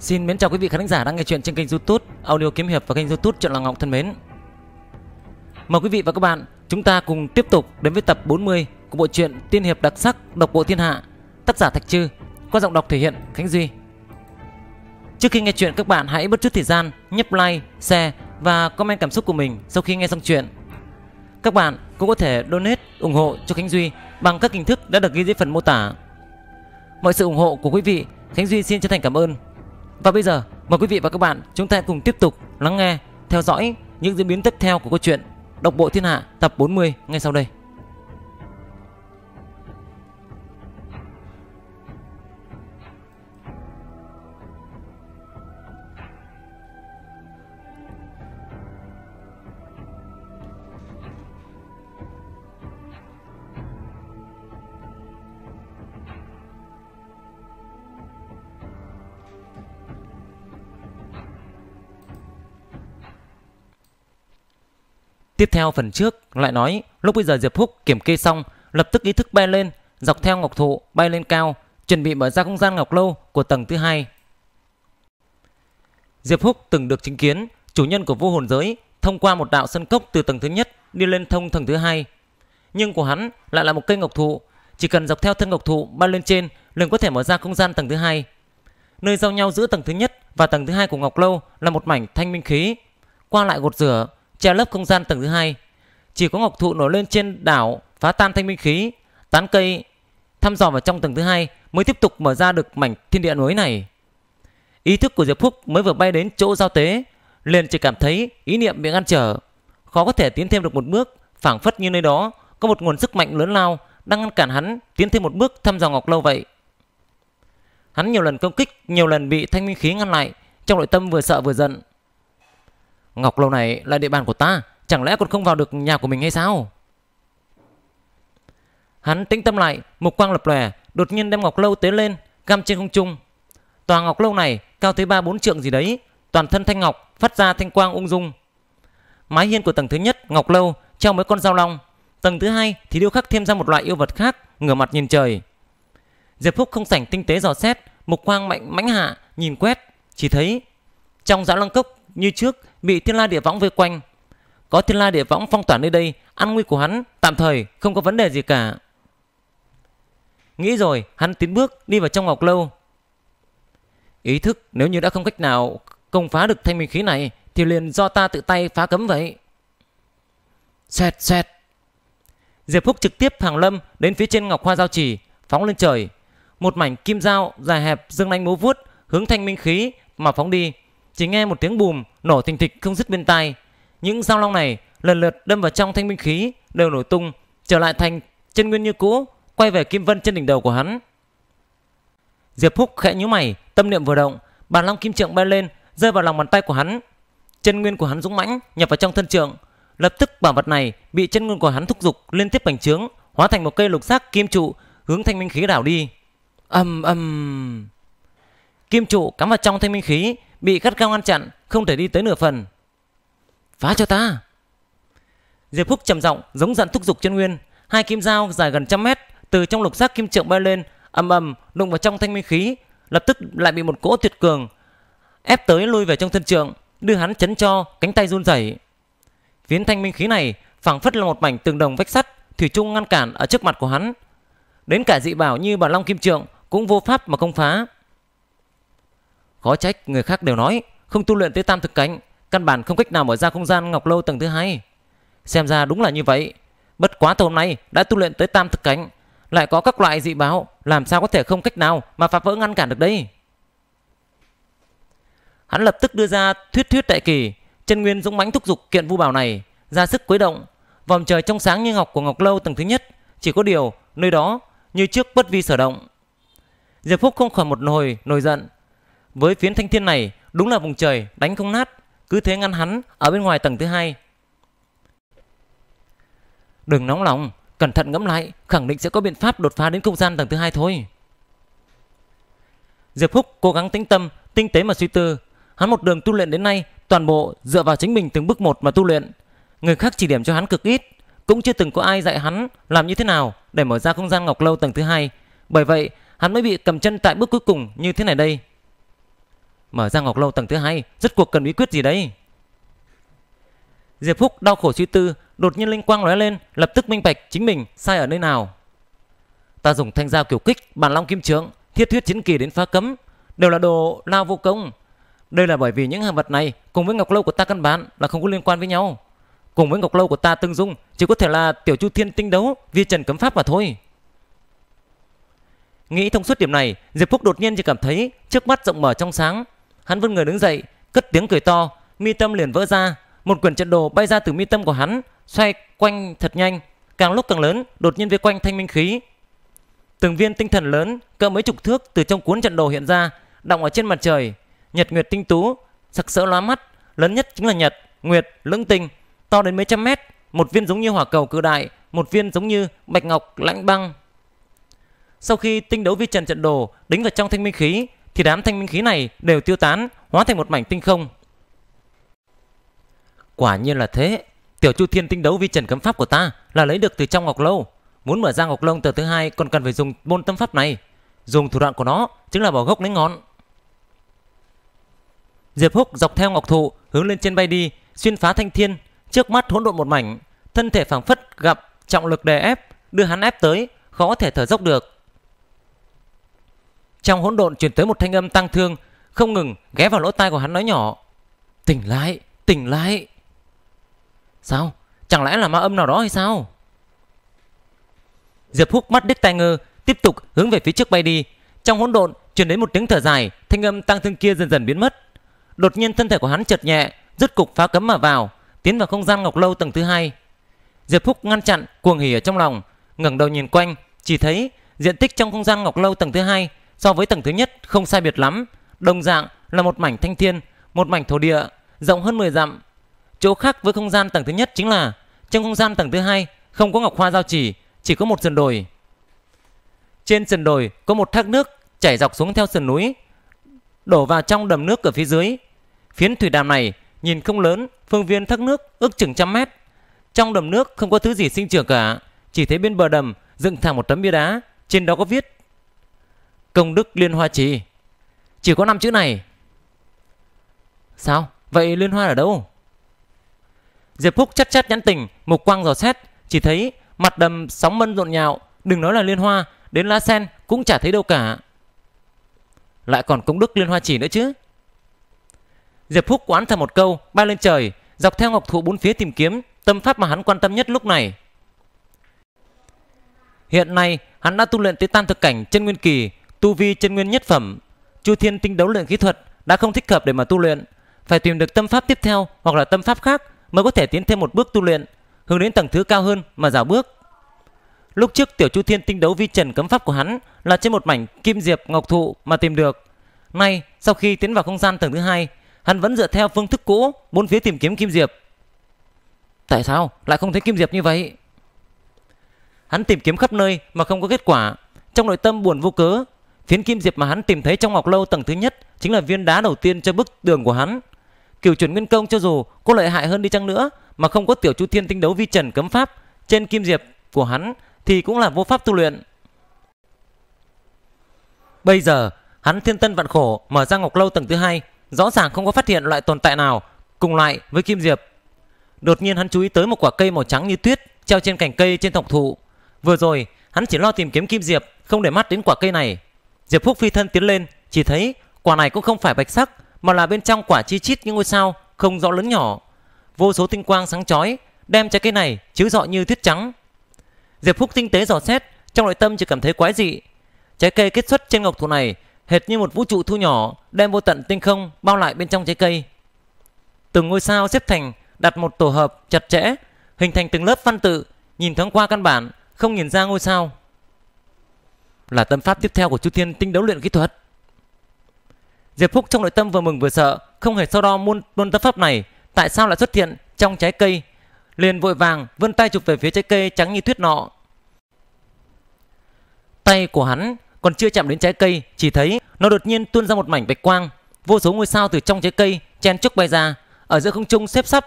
Xin mến chào quý vị khán giả đang nghe chuyện trên kênh YouTube Audio Kiếm Hiệp và kênh YouTube Truyện Làng Ngọc thân mến. Mời quý vị và các bạn, chúng ta cùng tiếp tục đến với tập 40 của bộ truyện tiên hiệp đặc sắc Độc Bộ Thiên Hạ, tác giả Thạch Trư, qua giọng đọc thể hiện Khánh Duy. Trước khi nghe chuyện, các bạn hãy bớt chút thời gian nhấp like, share và comment cảm xúc của mình sau khi nghe xong chuyện. Các bạn cũng có thể donate ủng hộ cho Khánh Duy bằng các hình thức đã được ghi dưới phần mô tả. Mọi sự ủng hộ của quý vị, Khánh Duy xin chân thành cảm ơn. Và bây giờ mời quý vị và các bạn chúng ta cùng tiếp tục lắng nghe, theo dõi những diễn biến tiếp theo của câu chuyện Độc Bộ Thiên Hạ tập 40 ngay sau đây. Tiếp theo phần trước lại nói, lúc bây giờ Diệp Húc kiểm kê xong, lập tức ý thức bay lên, dọc theo Ngọc Thụ bay lên cao, chuẩn bị mở ra không gian Ngọc Lâu của tầng thứ 2. Diệp Húc từng được chứng kiến chủ nhân của vô hồn giới thông qua một đạo sân cốc từ tầng thứ nhất đi lên thông tầng thứ 2. Nhưng của hắn lại là một cây Ngọc Thụ, chỉ cần dọc theo thân Ngọc Thụ bay lên trên liền có thể mở ra không gian tầng thứ 2. Nơi giao nhau giữa tầng thứ nhất và tầng thứ 2 của Ngọc Lâu là một mảnh thanh minh khí, qua lại gột rửa, che lớp không gian tầng thứ 2. Chỉ có Ngọc Thụ nổi lên trên đảo phá tan thanh minh khí, tán cây thăm dò vào trong tầng thứ 2 mới tiếp tục mở ra được mảnh thiên địa núi này. Ý thức của Diệp Húc mới vừa bay đến chỗ giao tế, liền chỉ cảm thấy ý niệm bị ngăn trở, khó có thể tiến thêm được một bước, phảng phất như nơi đó có một nguồn sức mạnh lớn lao đang ngăn cản hắn tiến thêm một bước thăm dò Ngọc Lâu vậy. Hắn nhiều lần công kích, nhiều lần bị thanh minh khí ngăn lại, trong nội tâm vừa sợ vừa giận. Ngọc Lâu này là địa bàn của ta, chẳng lẽ còn không vào được nhà của mình hay sao? Hắn tĩnh tâm lại, mục quang lập lòe, đột nhiên đem Ngọc Lâu tế lên, găm trên không trung. Tòa Ngọc Lâu này cao tới 3-4 trượng gì đấy, toàn thân thanh ngọc phát ra thanh quang ung dung. Mái hiên của tầng thứ nhất Ngọc Lâu treo mấy con dao long, tầng thứ hai thì điêu khắc thêm ra một loại yêu vật khác, ngửa mặt nhìn trời. Diệp Húc không sảnh tinh tế dò xét, mục quang mãnh hạ nhìn quét, chỉ thấy trong dã long cốc như trước bị Thiên La Địa Võng vây quanh. Có Thiên La Địa Võng phong tỏa nơi đây, an nguy của hắn tạm thời không có vấn đề gì cả. Nghĩ rồi, hắn tiến bước đi vào trong Ngọc Lâu. Ý thức nếu như đã không cách nào công phá được thanh minh khí này thì liền do ta tự tay phá cấm vậy. Xoẹt xoẹt. Diệp Húc trực tiếp hàng lâm đến phía trên Ngọc Hoa Giao Chỉ, phóng lên trời. Một mảnh kim dao dài hẹp dương nanh múa vuốt hướng thanh minh khí mà phóng đi. Chỉ nghe một tiếng bùm nổ thình thịch không dứt bên tai, những dao long này lần lượt đâm vào trong thanh minh khí đều nổ tung, trở lại thành chân nguyên như cũ, quay về kim vân trên đỉnh đầu của hắn. Diệp Húc khẽ nhíu mày, tâm niệm vừa động, bàn long kim trượng bay lên, rơi vào lòng bàn tay của hắn. Chân nguyên của hắn dũng mãnh nhập vào trong thân trượng, lập tức bảo vật này bị chân nguyên của hắn thúc giục liên tiếp bành trướng, hóa thành một cây lục giác kim trụ hướng thanh minh khí đảo đi. Ầm ầm, kim trụ cắm vào trong thanh minh khí, bị gắt gao ngăn chặn, không thể đi tới nửa phần. Phá cho ta! Diệp Húc trầm giọng giống giận thúc giục chân nguyên, hai kim dao dài gần 100 mét từ trong lục giác kim trượng bay lên, ầm ầm đụng vào trong thanh minh khí, lập tức lại bị một cỗ tuyệt cường ép tới lui về trong thân trượng, đưa hắn chấn cho cánh tay run rẩy. Phiến thanh minh khí này phảng phất là một mảnh tường đồng vách sắt, thủy chung ngăn cản ở trước mặt của hắn, đến cả dị bảo như bản long kim trượng cũng vô pháp mà công phá. Khó trách người khác đều nói không tu luyện tới tam thực cảnh, căn bản không cách nào mở ra không gian Ngọc Lâu tầng thứ 2. Xem ra đúng là như vậy. Bất quá từ hôm nay đã tu luyện tới tam thực cảnh, lại có các loại dị báo, làm sao có thể không cách nào mà phá vỡ ngăn cản được đây. Hắn lập tức đưa ra thuyết đại kỳ, chân nguyên dũng mãnh thúc giục kiện vu bảo này, ra sức quấy động. Vòng trời trong sáng như ngọc của Ngọc Lâu tầng thứ nhất, chỉ có điều nơi đó như trước bất vi sở động. Diệp Húc không khỏi một hồi nổi giận. Với phiến thanh thiên này đúng là vùng trời đánh không nát, cứ thế ngăn hắn ở bên ngoài tầng thứ 2. Đừng nóng lòng, cẩn thận ngẫm lại, khẳng định sẽ có biện pháp đột phá đến không gian tầng thứ 2 thôi. Diệp Húc cố gắng tĩnh tâm, tinh tế mà suy tư. Hắn một đường tu luyện đến nay, toàn bộ dựa vào chính mình từng bước một mà tu luyện. Người khác chỉ điểm cho hắn cực ít, cũng chưa từng có ai dạy hắn làm như thế nào để mở ra không gian Ngọc Lâu tầng thứ 2. Bởi vậy hắn mới bị cầm chân tại bước cuối cùng như thế này đây. Mở ra Ngọc Lâu tầng thứ 2, rốt cuộc cần bí quyết gì đấy? Diệp Phúc đau khổ suy tư, đột nhiên linh quang lóe lên, lập tức minh bạch chính mình sai ở nơi nào. Ta dùng thanh giao kiểu kích, bản long kim trượng, thiết thuyết chiến kỳ đến phá cấm, đều là đồ lao vô công. Đây là bởi vì những hàng vật này cùng với Ngọc Lâu của ta căn bản là không có liên quan với nhau. Cùng với Ngọc Lâu của ta tương dung chỉ có thể là Tiểu Chu Thiên Tinh Đấu Vi Trần Cấm Pháp mà thôi. Nghĩ thông suốt điểm này, Diệp Phúc đột nhiên chỉ cảm thấy trước mắt rộng mở trong sáng. Hắn vươn người đứng dậy, cất tiếng cười to, mi tâm liền vỡ ra, một quyển trận đồ bay ra từ mi tâm của hắn, xoay quanh thật nhanh, càng lúc càng lớn, đột nhiên vây quanh thanh minh khí. Từng viên tinh thần lớn cỡ mấy chục thước từ trong cuốn trận đồ hiện ra, đọng ở trên mặt trời, nhật nguyệt tinh tú, sặc sỡ lóa mắt, lớn nhất chính là nhật nguyệt lưỡng tinh, to đến mấy trăm mét, một viên giống như hỏa cầu cự đại, một viên giống như bạch ngọc lãnh băng. Sau khi tinh đấu vi trần trận đồ đính vào trong thanh minh khí thì đám thanh minh khí này đều tiêu tán, hóa thành một mảnh tinh không. Quả nhiên là thế, Tiểu Chu Thiên Tinh Đấu Vi Trần Cấm Pháp của ta là lấy được từ trong Ngọc Lâu, muốn mở ra Ngọc Lâu tờ thứ 2 còn cần phải dùng môn tâm pháp này, dùng thủ đoạn của nó chính là bỏ gốc lấy ngọn. Diệp Húc dọc theo Ngọc Thụ hướng lên trên bay đi, xuyên phá thanh thiên, trước mắt hỗn độn một mảnh, thân thể phảng phất gặp trọng lực đè ép, đưa hắn ép tới khó có thể thở dốc được. Trong hỗn độn truyền tới một thanh âm tăng thương, không ngừng ghé vào lỗ tai của hắn nói nhỏ: "Tỉnh lại, tỉnh lại." Sao? Chẳng lẽ là ma âm nào đó hay sao? Diệp Húc mắt đứt tai ngơ, tiếp tục hướng về phía trước bay đi. Trong hỗn độn truyền đến một tiếng thở dài, thanh âm tăng thương kia dần dần biến mất. Đột nhiên thân thể của hắn chợt nhẹ, rút cục phá cấm mà vào, tiến vào không gian Ngọc Lâu tầng thứ 2. Diệp Húc ngăn chặn cuồng hỉ ở trong lòng, ngẩng đầu nhìn quanh, chỉ thấy diện tích trong không gian Ngọc Lâu tầng thứ 2 so với tầng thứ nhất không sai biệt lắm, đồng dạng là một mảnh thanh thiên, một mảnh thổ địa, rộng hơn 10 dặm. Chỗ khác với không gian tầng thứ nhất chính là trong không gian tầng thứ 2 không có ngọc hoa giao chỉ có một sườn đồi. Trên sườn đồi có một thác nước chảy dọc xuống theo sườn núi, đổ vào trong đầm nước ở phía dưới. Phiến thủy đàm này nhìn không lớn, phương viên thác nước ước chừng trăm mét. Trong đầm nước không có thứ gì sinh trưởng cả, chỉ thấy bên bờ đầm dựng thẳng một tấm bia đá, trên đó có viết: "Công đức Liên Hoa Trì". Chỉ có 5 chữ này. Sao? Vậy liên hoa ở đâu? Diệp Phúc chắt chắt nhãn tình, mục quang dò xét, chỉ thấy mặt đầm sóng mân rộn nhạo, đừng nói là liên hoa, đến lá sen cũng chả thấy đâu cả. Lại còn công đức Liên Hoa Trì nữa chứ? Diệp Phúc oán thầm một câu, bay lên trời, dọc theo Ngọc Thụ bốn phía tìm kiếm tâm pháp mà hắn quan tâm nhất lúc này. Hiện nay hắn đã tu luyện tới tam thực cảnh chân nguyên kỳ, tu vi chân nguyên nhất phẩm. Chu Thiên Tinh Đấu luyện khí thuật đã không thích hợp để mà tu luyện, phải tìm được tâm pháp tiếp theo hoặc là tâm pháp khác mới có thể tiến thêm một bước tu luyện, hướng đến tầng thứ cao hơn mà dạo bước. Lúc trước Tiểu Chu Thiên Tinh Đấu Vi Trần Cấm Pháp của hắn là trên một mảnh kim diệp ngọc thụ mà tìm được. Nay sau khi tiến vào không gian tầng thứ 2, hắn vẫn dựa theo phương thức cũ bốn phía tìm kiếm kim diệp. Tại sao lại không thấy kim diệp như vậy? Hắn tìm kiếm khắp nơi mà không có kết quả, trong nội tâm buồn vô cớ. Phiến kim diệp mà hắn tìm thấy trong Ngọc Lâu tầng thứ nhất chính là viên đá đầu tiên cho bức tường của hắn. Cửu Chuyển Nguyên Công cho dù có lợi hại hơn đi chăng nữa mà không có Tiểu Chu Thiên Tinh Đấu Vi Trần Cấm Pháp trên kim diệp của hắn thì cũng là vô pháp tu luyện. Bây giờ hắn thiên tân vạn khổ mở ra Ngọc Lâu tầng thứ 2, rõ ràng không có phát hiện loại tồn tại nào cùng loại với kim diệp. Đột nhiên hắn chú ý tới một quả cây màu trắng như tuyết treo trên cành cây trên thọc thụ. Vừa rồi hắn chỉ lo tìm kiếm kim diệp, không để mắt đến quả cây này. Diệp Phúc phi thân tiến lên, chỉ thấy quả này cũng không phải bạch sắc mà là bên trong quả chi chít những ngôi sao không rõ lớn nhỏ, vô số tinh quang sáng chói đem trái cây này chiếu rọi như tuyết trắng. Diệp Phúc tinh tế dò xét, trong nội tâm chỉ cảm thấy quái dị. Trái cây kết xuất trên ngọc thụ này hệt như một vũ trụ thu nhỏ, đem vô tận tinh không bao lại bên trong trái cây. Từng ngôi sao xếp thành đặt một tổ hợp chặt chẽ, hình thành từng lớp văn tự, nhìn thoáng qua căn bản không nhìn ra ngôi sao. Là tâm pháp tiếp theo của Chu Thiên Tinh Đấu luyện kỹ thuật. Diệp Phúc trong nội tâm vừa mừng vừa sợ, không hề so đo môn tâm pháp này tại sao lại xuất hiện trong trái cây, liền vội vàng vươn tay chụp về phía trái cây trắng như tuyết nọ. Tay của hắn còn chưa chạm đến trái cây, chỉ thấy nó đột nhiên tuôn ra một mảnh bạch quang, vô số ngôi sao từ trong trái cây chen chúc bay ra, ở giữa không trung xếp sắp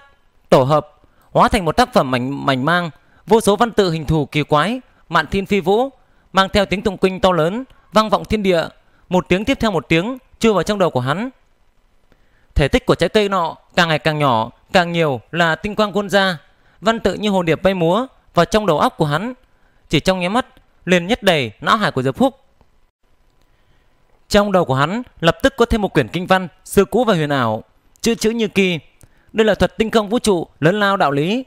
tổ hợp, hóa thành một tác phẩm mảnh mang, vô số văn tự hình thù kỳ quái mạn thiên phi vũ, mang theo tiếng tụng kinh to lớn vang vọng thiên địa, một tiếng tiếp theo một tiếng chui vào trong đầu của hắn. thể tích của trái cây nọ càng ngày càng nhỏ, càng nhiều là tinh quang cuốn ra, văn tự như hồ điệp bay múa vào trong đầu óc của hắn, chỉ trong nháy mắt liền nhét đầy não hải của Diệp Húc. Trong đầu của hắn lập tức có thêm một quyển kinh văn xưa cũ và huyền ảo, chữ chữ như kỳ. Đây là thuật tinh không vũ trụ lớn lao đạo lý.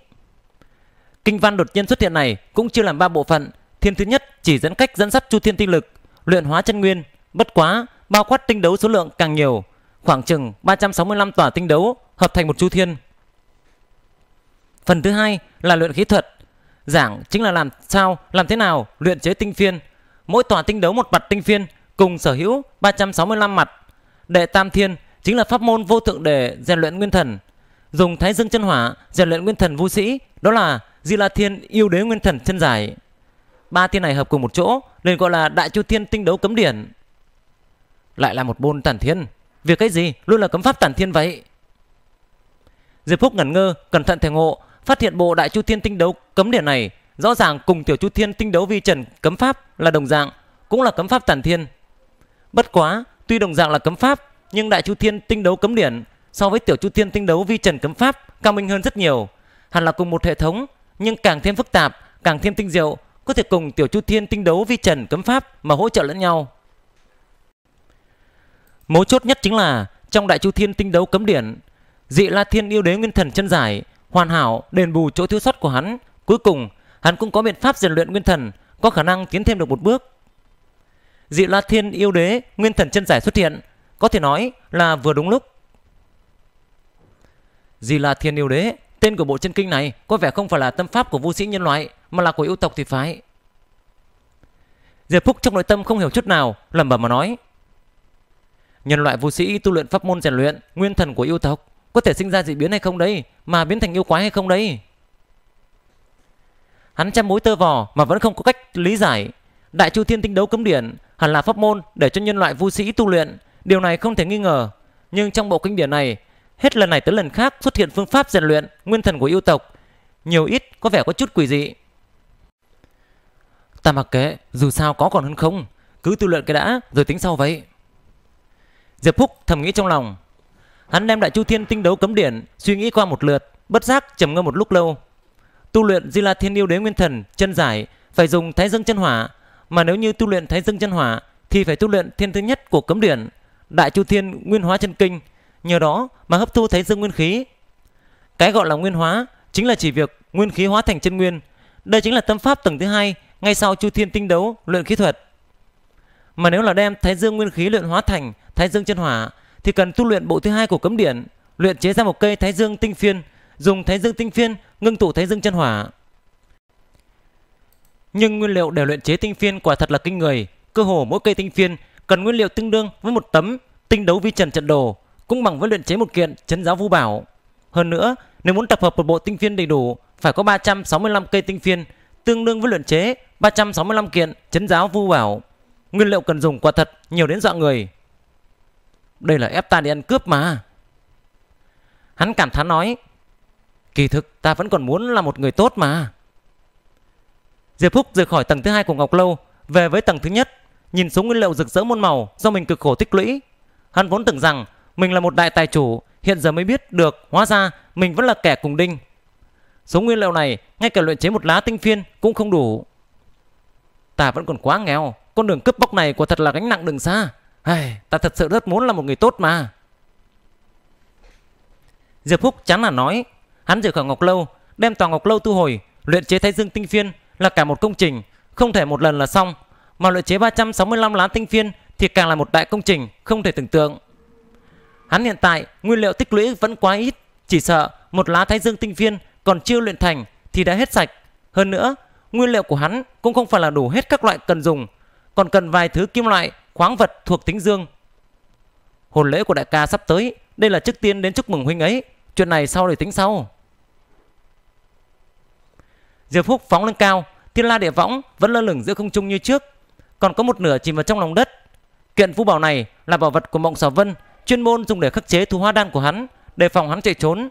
Kinh văn đột nhiên xuất hiện này cũng chia làm 3 bộ phận. Thiên thứ nhất chỉ dẫn cách dẫn dắt chu thiên tinh lực luyện hóa chân nguyên, bất quá bao quát tinh đấu số lượng càng nhiều, khoảng chừng 365 tòa tinh đấu hợp thành một chu thiên. Phần thứ hai là luyện khí thuật, giảng chính là làm thế nào luyện chế tinh phiên, mỗi tòa tinh đấu một mặt tinh phiên cùng sở hữu 365 mặt. Đệ tam thiên chính là pháp môn vô thượng để rèn luyện nguyên thần, dùng thái dương chân hỏa rèn luyện nguyên thần vũ sĩ, đó là Di La Thiên Yêu Đế Nguyên Thần Chân Giải. 3 thiên này hợp cùng một chỗ nên gọi là Đại Chu Thiên Tinh Đấu Cấm Điển. Lại là một môn tản thiên, việc cái gì luôn là cấm pháp tản thiên vậy? Diệp Húc ngẩn ngơ, cẩn thận thể ngộ, phát hiện bộ Đại Chu Thiên Tinh Đấu Cấm Điển này rõ ràng cùng Tiểu Chu Thiên Tinh Đấu Vi Trần Cấm Pháp là đồng dạng, cũng là cấm pháp tản thiên. Bất quá, tuy đồng dạng là cấm pháp, nhưng Đại Chu Thiên Tinh Đấu Cấm Điển so với Tiểu Chu Thiên Tinh Đấu Vi Trần Cấm Pháp cao minh hơn rất nhiều, hẳn là cùng một hệ thống, nhưng càng thêm phức tạp, càng thêm tinh diệu, có thể cùng Tiểu Chu Thiên Tinh Đấu Vi Trần Cấm Pháp mà hỗ trợ lẫn nhau. Mấu chốt nhất chính là trong Đại Chu Thiên Tinh Đấu Cấm Điển, Dị La Thiên Yêu Đế Nguyên Thần Chân Giải hoàn hảo đền bù chỗ thiếu sót của hắn, cuối cùng hắn cũng có biện pháp rèn luyện nguyên thần, có khả năng tiến thêm được một bước. Dị La Thiên Yêu Đế Nguyên Thần Chân Giải xuất hiện, có thể nói là vừa đúng lúc. Dị La Thiên Yêu Đế, tên của bộ chân kinh này có vẻ không phải là tâm pháp của vũ sĩ nhân loại mà là của yêu tộc thì phải. Diệp Húc trong nội tâm không hiểu chút nào, lẩm bẩm mà nói: nhân loại vũ sĩ tu luyện pháp môn rèn luyện nguyên thần của yêu tộc, có thể sinh ra dị biến hay không đấy, mà biến thành yêu quái hay không đấy? Hắn chăm mối tơ vò mà vẫn không có cách lý giải. Đại Chu Thiên Tinh Đấu Cấm Điển hẳn là pháp môn để cho nhân loại vũ sĩ tu luyện, điều này không thể nghi ngờ, nhưng trong bộ kinh điển này hết lần này tới lần khác xuất hiện phương pháp rèn luyện nguyên thần của yêu tộc, nhiều ít có vẻ có chút quỷ dị. Ta mặc kệ, dù sao có còn hơn không, cứ tu luyện cái đã rồi tính sau vậy. Diệp Húc thầm nghĩ trong lòng. Hắn đem Đại Chu Thiên Tinh Đấu Cấm Điển suy nghĩ qua một lượt, bất giác trầm ngâm một lúc lâu. Tu luyện Di La Thiên Yêu Đế Nguyên Thần Chân Giải phải dùng Thái Dương Chân Hỏa, mà nếu như tu luyện Thái Dương Chân Hỏa thì phải tu luyện thiên thứ nhất của cấm điển, Đại Chu Thiên Nguyên Hóa Chân Kinh, nhờ đó mà hấp thu Thái Dương nguyên khí. Cái gọi là nguyên hóa chính là chỉ việc nguyên khí hóa thành chân nguyên, đây chính là tâm pháp tầng thứ hai ngay sau Chu Thiên Tinh Đấu luyện khí thuật. Mà nếu là đem Thái Dương nguyên khí luyện hóa thành Thái Dương Chân Hỏa thì cần tu luyện bộ thứ hai của cấm điển, luyện chế ra một cây Thái Dương Tinh Phiên, dùng Thái Dương Tinh Phiên ngưng tụ Thái Dương Chân Hỏa. Nhưng nguyên liệu để luyện chế tinh phiên quả thật là kinh người, cơ hồ mỗi cây tinh phiên cần nguyên liệu tương đương với một tấm tinh đấu vi trần trận đồ, cũng bằng với luyện chế một kiện chấn giáo vũ bảo. Hơn nữa, nếu muốn tập hợp một bộ tinh phiên đầy đủ, phải có 365 cây tinh phiên, tương đương với luyện chế 365 kiện chấn giáo vũ bảo. Nguyên liệu cần dùng quả thật nhiều đến dọa người. Đây là ép ta đi ăn cướp mà. Hắn cảm thán nói, kỳ thực ta vẫn còn muốn là một người tốt mà. Diệp Húc rời khỏi tầng thứ hai của Ngọc Lâu, về với tầng thứ nhất, nhìn số nguyên liệu rực rỡ muôn màu do mình cực khổ tích lũy. Hắn vốn tưởng rằng mình là một đại tài chủ, hiện giờ mới biết được hóa ra mình vẫn là kẻ cùng đinh. Số nguyên liệu này ngay cả luyện chế một lá tinh phiên cũng không đủ. Ta vẫn còn quá nghèo, con đường cướp bóc này quả thật là gánh nặng đường xa. Ai, ta thật sự rất muốn là một người tốt mà. Diệp Húc chán nản nói. Hắn rời khỏi Ngọc Lâu, đem tòa Ngọc Lâu thu hồi. Luyện chế Thái Dương Tinh Phiên là cả một công trình, không thể một lần là xong, mà luyện chế 365 lá tinh phiên thì càng là một đại công trình không thể tưởng tượng. Hắn hiện tại nguyên liệu tích lũy vẫn quá ít, chỉ sợ một lá Thái Dương Tinh Phiên còn chưa luyện thành thì đã hết sạch. Hơn nữa, nguyên liệu của hắn cũng không phải là đủ hết các loại cần dùng, còn cần vài thứ kim loại, khoáng vật thuộc tính dương. Hồn lễ của đại ca sắp tới, đây là trước tiên đến chúc mừng huynh ấy, chuyện này sau để tính sau. Diệp Húc phóng lên cao, Thiên La Địa Võng vẫn lơ lửng giữa không trung như trước, còn có một nửa chìm vào trong lòng đất. Kiện vũ bảo này là bảo vật của Mộng Xảo Vân, chuyên môn dùng để khắc chế thu hóa đan của hắn, đề phòng hắn chạy trốn.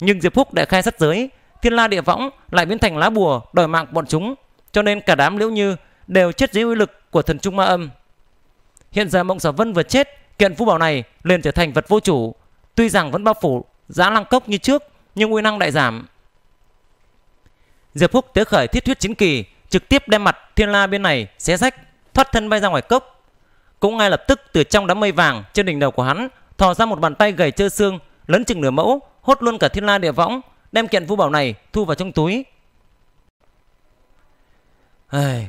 Nhưng Diệp Húc đại khai sát giới, Thiên La Địa Võng lại biến thành lá bùa đòi mạng bọn chúng, cho nên cả đám Liễu Như đều chết dưới uy lực của thần trung ma âm. Hiện giờ Mộng Xảo Vân vừa chết, kiện vũ bảo này liền trở thành vật vô chủ, Tuy rằng vẫn bao phủ Giá Lăng Cốc như trước, nhưng uy năng đại giảm. Diệp Húc tế khởi thiết huyết chính kỳ, trực tiếp đem mặt Thiên La bên này xé rách, thoát thân bay ra ngoài cốc. Cũng ngay lập tức từ trong đám mây vàng trên đỉnh đầu của hắn thò ra một bàn tay gầy trơ xương, lớn chừng nửa mẫu, hốt luôn cả Thiên La Địa Võng, đem kiện vũ bảo này thu vào trong túi.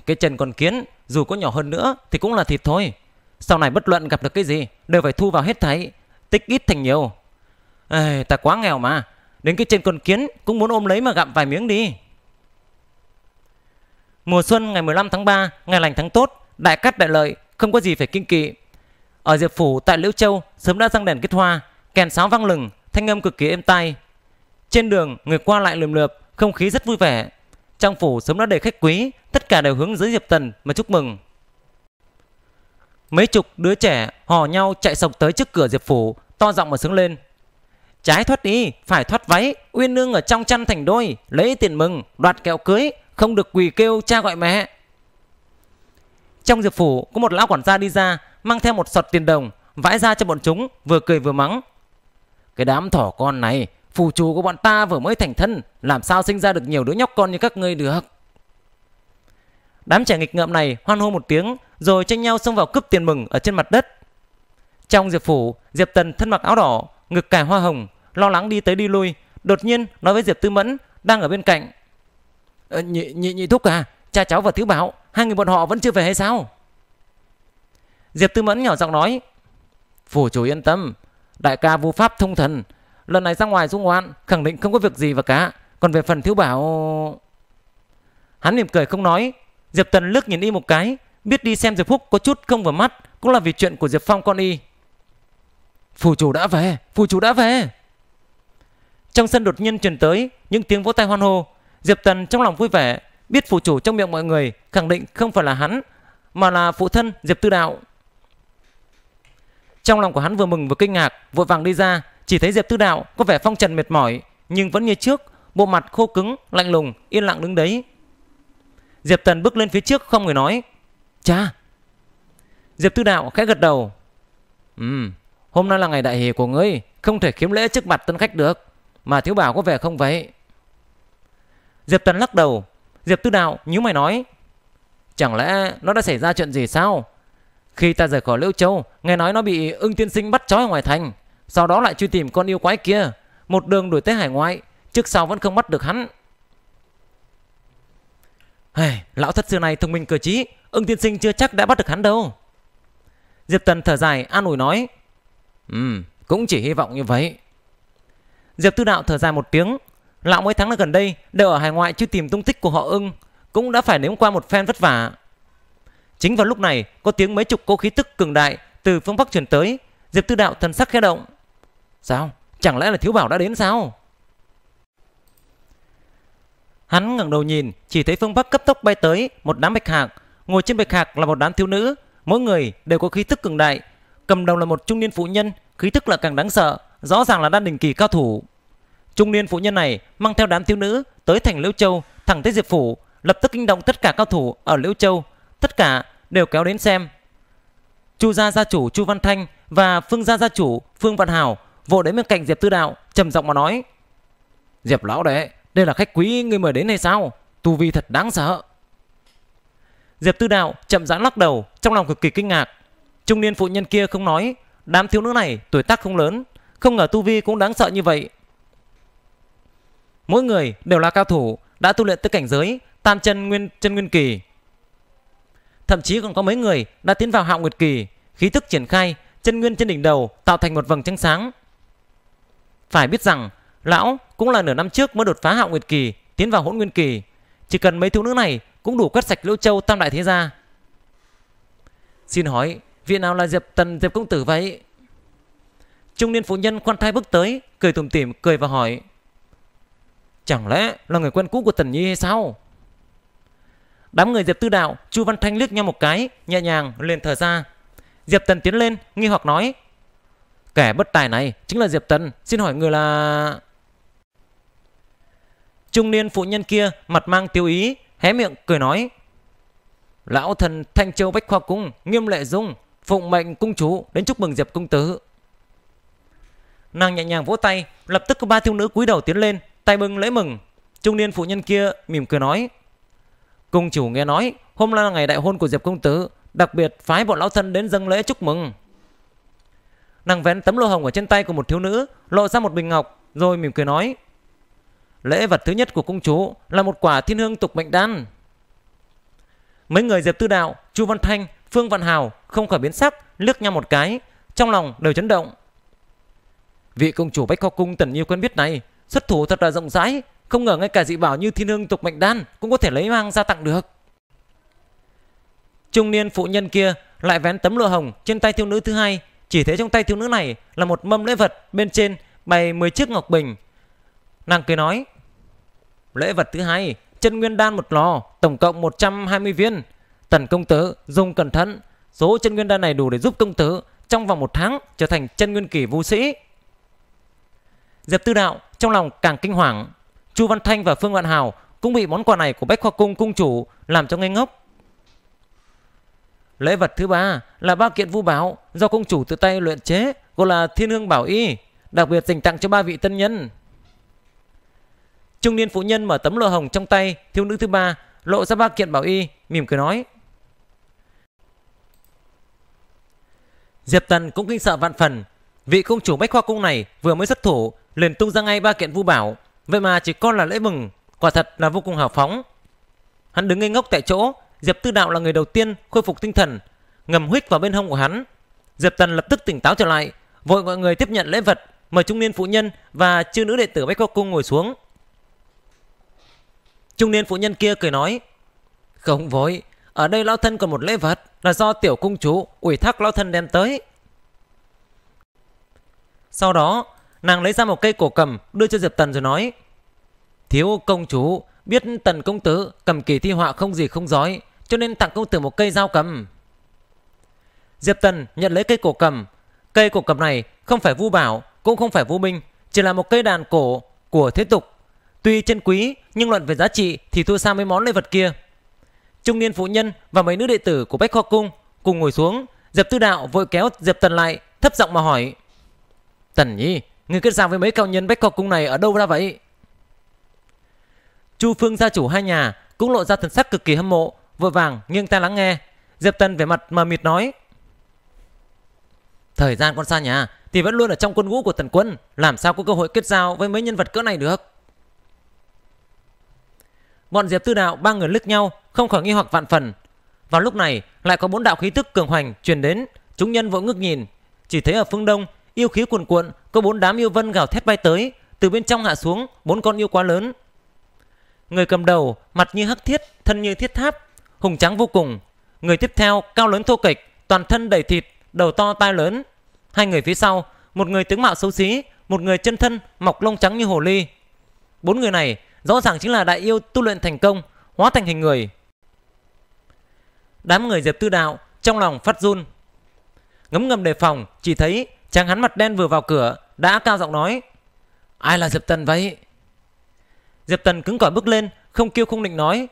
Cái chân con kiến dù có nhỏ hơn nữa thì cũng là thịt thôi. Sau này bất luận gặp được cái gì đều phải thu vào hết thảy, tích ít thành nhiều. Ta quá nghèo mà, đến cái chân con kiến cũng muốn ôm lấy mà gặm vài miếng đi. Mùa xuân ngày 15 tháng 3, ngày lành tháng tốt, đại cát đại lợi, không có gì phải kinh kỵ. Ở Diệp phủ tại Liễu Châu sớm đã răng đèn kết hoa, kèn sáo vang lừng, thanh âm cực kỳ êm tai. Trên đường người qua lại lượm lượp, không khí rất vui vẻ. Trong phủ sớm đã đầy khách quý, tất cả đều hướng dưới Diệp Tần mà chúc mừng. Mấy chục đứa trẻ hò nhau chạy sộc tới trước cửa Diệp phủ, to giọng mà sướng lên. Trái thoát đi, phải thoát váy, uyên nương ở trong chăn thành đôi, lấy tiền mừng, đoạt kẹo cưới, không được quỳ kêu cha gọi mẹ. Trong Diệp phủ có một lão quản gia đi ra, mang theo một sọt tiền đồng, vãi ra cho bọn chúng, vừa cười vừa mắng. Cái đám thỏ con này, phù chú của bọn ta vừa mới thành thân, làm sao sinh ra được nhiều đứa nhóc con như các ngươi được. Đám trẻ nghịch ngợm này hoan hô một tiếng, rồi tranh nhau xông vào cướp tiền mừng ở trên mặt đất. Trong Diệp phủ, Diệp Tần thân mặc áo đỏ, ngực cài hoa hồng, lo lắng đi tới đi lui, đột nhiên nói với Diệp Tư Mẫn đang ở bên cạnh. Nhị thúc à, cha cháu và thiếu bảo, hai người bọn họ vẫn chưa về hay sao? Diệp Tư Mẫn nhỏ giọng nói. Phủ chủ yên tâm, đại ca vu pháp thông thần, lần này ra ngoài du ngoạn khẳng định không có việc gì và cả. Còn về phần thiếu bảo, hắn mỉm cười không nói. Diệp Tần lướt nhìn y một cái, biết đi xem Diệp Húc có chút không vừa mắt cũng là vì chuyện của Diệp Phong con y. Phủ chủ đã về, phủ chủ đã về. Trong sân đột nhiên truyền tới những tiếng vỗ tay hoan hô. Diệp Tần trong lòng vui vẻ, biết phủ chủ trong miệng mọi người khẳng định không phải là hắn, mà là phụ thân Diệp Tư Đạo. Trong lòng của hắn vừa mừng vừa kinh ngạc, vội vàng đi ra, chỉ thấy Diệp Tư Đạo có vẻ phong trần mệt mỏi, nhưng vẫn như trước, bộ mặt khô cứng, lạnh lùng, yên lặng đứng đấy. Diệp Tần bước lên phía trước không người nói. Cha. Diệp Tư Đạo khẽ gật đầu. Hôm nay là ngày đại hỷ của ngươi, không thể khiếm lễ trước mặt tân khách được. Mà thiếu bảo có vẻ không vậy? Diệp Tần lắc đầu. Diệp Tư Đạo nhíu mày nói. Chẳng lẽ nó đã xảy ra chuyện gì sao? Khi ta rời khỏi Liễu Châu, nghe nói nó bị Ưng tiên sinh bắt trói ở ngoài thành, sau đó lại truy tìm con yêu quái kia, một đường đuổi tới hải ngoại, trước sau vẫn không bắt được hắn. Lão thất xưa này thông minh cơ trí, Ưng tiên sinh chưa chắc đã bắt được hắn đâu. Diệp Tần thở dài an ủi nói. Cũng chỉ hy vọng như vậy. Diệp Tư Đạo thở dài một tiếng. Lão mấy tháng là gần đây đều ở hải ngoại chưa tìm tung tích của họ Ưng, cũng đã phải nếm qua một phen vất vả. Chính vào lúc này, có tiếng mấy chục cỗ khí tức cường đại từ phương bắc truyền tới. Diệp Tư Đạo thần sắc khẽ động. Sao? Chẳng lẽ là thiếu bảo đã đến sao? Hắn ngẩng đầu nhìn, chỉ thấy phương bắc cấp tốc bay tới một đám bạch hạc. Ngồi trên bạch hạc là một đám thiếu nữ, mỗi người đều có khí tức cường đại. Cầm đầu là một trung niên phụ nhân, khí tức lại càng đáng sợ, rõ ràng là đan đỉnh kỳ cao thủ. Trung niên phụ nhân này mang theo đám thiếu nữ tới thành Liễu Châu, thẳng tới Diệp phủ, lập tức kinh động tất cả cao thủ ở Liễu Châu, tất cả đều kéo đến xem. Chu gia gia chủ Chu Văn Thanh và Phương gia gia chủ Phương Vạn Hào vội đến bên cạnh Diệp Tư Đạo, trầm giọng mà nói. Diệp lão đệ, đây là khách quý người mời đến hay sao? Tu vi thật đáng sợ. Diệp Tư Đạo chậm rãi lắc đầu, trong lòng cực kỳ kinh ngạc. Trung niên phụ nhân kia không nói, đám thiếu nữ này tuổi tác không lớn, không ngờ tu vi cũng đáng sợ như vậy. Mỗi người đều là cao thủ, đã tu luyện tới cảnh giới tam chân nguyên kỳ. Thậm chí còn có mấy người đã tiến vào hạo nguyệt kỳ, khí tức triển khai, chân nguyên trên đỉnh đầu tạo thành một vầng trăng sáng. Phải biết rằng, lão cũng là nửa năm trước mới đột phá hạo nguyệt kỳ, tiến vào hỗn nguyên kỳ. Chỉ cần mấy thiếu nữ này cũng đủ quét sạch Liễu Châu tam đại thế gia. Xin hỏi, vị nào là Diệp Tần Diệp công tử vậy? Trung niên phụ nhân khoan thai bước tới, cười tủm tỉm cười và hỏi. Chẳng lẽ là người quen cũ của Tần Nhi hay sao? Đám người Diệp Tư Đạo, Chu Văn Thanh liếc nhau một cái, nhẹ nhàng liền thở ra. Diệp Tần tiến lên, nghi hoặc nói. Kẻ bất tài này chính là Diệp Tần, xin hỏi người là... Trung niên phụ nhân kia mặt mang tiêu ý, hé miệng cười nói. Lão thần Thanh Châu Bách Khoa Cung, Nghiêm Lệ Dung, phụng mệnh cung chủ đến chúc mừng Diệp công tử. Nàng nhẹ nhàng vỗ tay, lập tức có ba thiếu nữ cúi đầu tiến lên, tay bưng lễ mừng. Trung niên phụ nhân kia mỉm cười nói: "Công chủ nghe nói, hôm nay là ngày đại hôn của Diệp công tử, đặc biệt phái bọn lão thân đến dâng lễ chúc mừng." Nàng vén tấm lụa hồng ở trên tay của một thiếu nữ, lộ ra một bình ngọc, rồi mỉm cười nói: "Lễ vật thứ nhất của công chúa là một quả thiên hương tục mệnh đan." Mấy người Diệp Tư Đạo, Chu Văn Thanh, Phương Vạn Hào không khỏi biến sắc, liếc nhau một cái, trong lòng đều chấn động. Vị công chủ Bách Khoa Cung Tần Nhiêu quen biết này xuất thủ thật là rộng rãi, không ngờ ngay cả dị bảo như thiên hương tục mệnh đan cũng có thể lấy mang ra tặng được. Trung niên phụ nhân kia lại vén tấm lụa hồng trên tay thiếu nữ thứ hai, chỉ thấy trong tay thiếu nữ này là một mâm lễ vật, bên trên bày 10 chiếc ngọc bình. Nàng cười nói: "Lễ vật thứ hai, chân nguyên đan một lò, tổng cộng 120 viên. Tần công tử dùng cẩn thận, số chân nguyên đan này đủ để giúp công tử trong vòng 1 tháng trở thành chân nguyên kỳ vũ sĩ." Diệp Tư Đạo trong lòng càng kinh hoàng, Chu Văn Thanh và Phương Vạn Hào cũng bị món quà này của Bách Khoa Cung cung chủ làm cho ngây ngốc. Lễ vật thứ ba là 3 kiện vũ bảo do công chủ tự tay luyện chế, gọi là thiên hương bảo y, đặc biệt dành tặng cho 3 vị tân nhân. Trung niên phụ nhân mở tấm lụa hồng trong tay thiếu nữ thứ ba, lộ ra 3 kiện bảo y, mỉm cười nói. Diệp Tần cũng kinh sợ vạn phần, vị công chủ Bách Khoa Cung này vừa mới xuất thủ liền tung ra ngay 3 kiện vũ bảo, vậy mà chỉ còn là lễ mừng, quả thật là vô cùng hào phóng. Hắn đứng ngây ngốc tại chỗ. Diệp Tư Đạo là người đầu tiên khôi phục tinh thần, ngầm huýt vào bên hông của hắn. Diệp Tần lập tức tỉnh táo trở lại, vội gọi người tiếp nhận lễ vật, mời trung niên phụ nhân và chư nữ đệ tử Bách Khoa Cung ngồi xuống. Trung niên phụ nhân kia cười nói: "Không vội, ở đây lão thân còn một lễ vật là do tiểu cung chủ ủy thác lão thân đem tới." Sau đó, nàng lấy ra một cây cổ cầm đưa cho Diệp Tần rồi nói: "Thiếu công chủ biết Tần công tử cầm kỳ thi họa không gì không giỏi, cho nên tặng công tử một cây dao cầm." Diệp Tần nhận lấy cây cổ cầm. Cây cổ cầm này không phải vu bảo, cũng không phải vu minh, chỉ là một cây đàn cổ của thế tục. Tuy chân quý, nhưng luận về giá trị thì thua xa mấy món lễ vật kia. Trung niên phụ nhân và mấy nữ đệ tử của Bách Khoa Cung cùng ngồi xuống. Diệp Tư Đạo vội kéo Diệp Tần lại, thấp giọng mà hỏi: "Tần nhi, ngươi kết giao với mấy cao nhân Bách Khoa Cung này ở đâu ra vậy?" Chu Phương gia chủ hai nhà cũng lộ ra thần sắc cực kỳ hâm mộ, vội vàng nghiêng tai lắng nghe. Diệp Tần vẻ mặt mờ mịt nói: "Thời gian con xa nhà thì vẫn luôn ở trong quân ngũ của Tần quân, làm sao có cơ hội kết giao với mấy nhân vật cỡ này được?" Bọn Diệp Tư Đạo 3 người lướt nhau, không khỏi nghi hoặc vạn phần. Vào lúc này lại có 4 đạo khí tức cường hoành truyền đến, chúng nhân vội ngước nhìn, chỉ thấy ở phương đông yêu khí cuồn cuộn, có 4 đám yêu vân gào thét bay tới, từ bên trong hạ xuống 4 con yêu quá lớn. Người cầm đầu mặt như hắc thiết, thân như thiết tháp, hùng trắng vô cùng. Người tiếp theo cao lớn thô kệch, toàn thân đầy thịt, đầu to tai lớn. 2 người phía sau, một người tướng mạo xấu xí, một người chân thân mọc lông trắng như hồ ly. 4 người này rõ ràng chính là đại yêu tu luyện thành công, hóa thành hình người. Đám người Diệp Tư Đạo trong lòng phát run, ngấm ngầm đề phòng. Chỉ thấy chàng hắn mặt đen vừa vào cửa đã cao giọng nói: "Ai là Diệp Tần vậy?" Diệp Tần cứng cỏi bước lên, không kiêu không nịnh nói: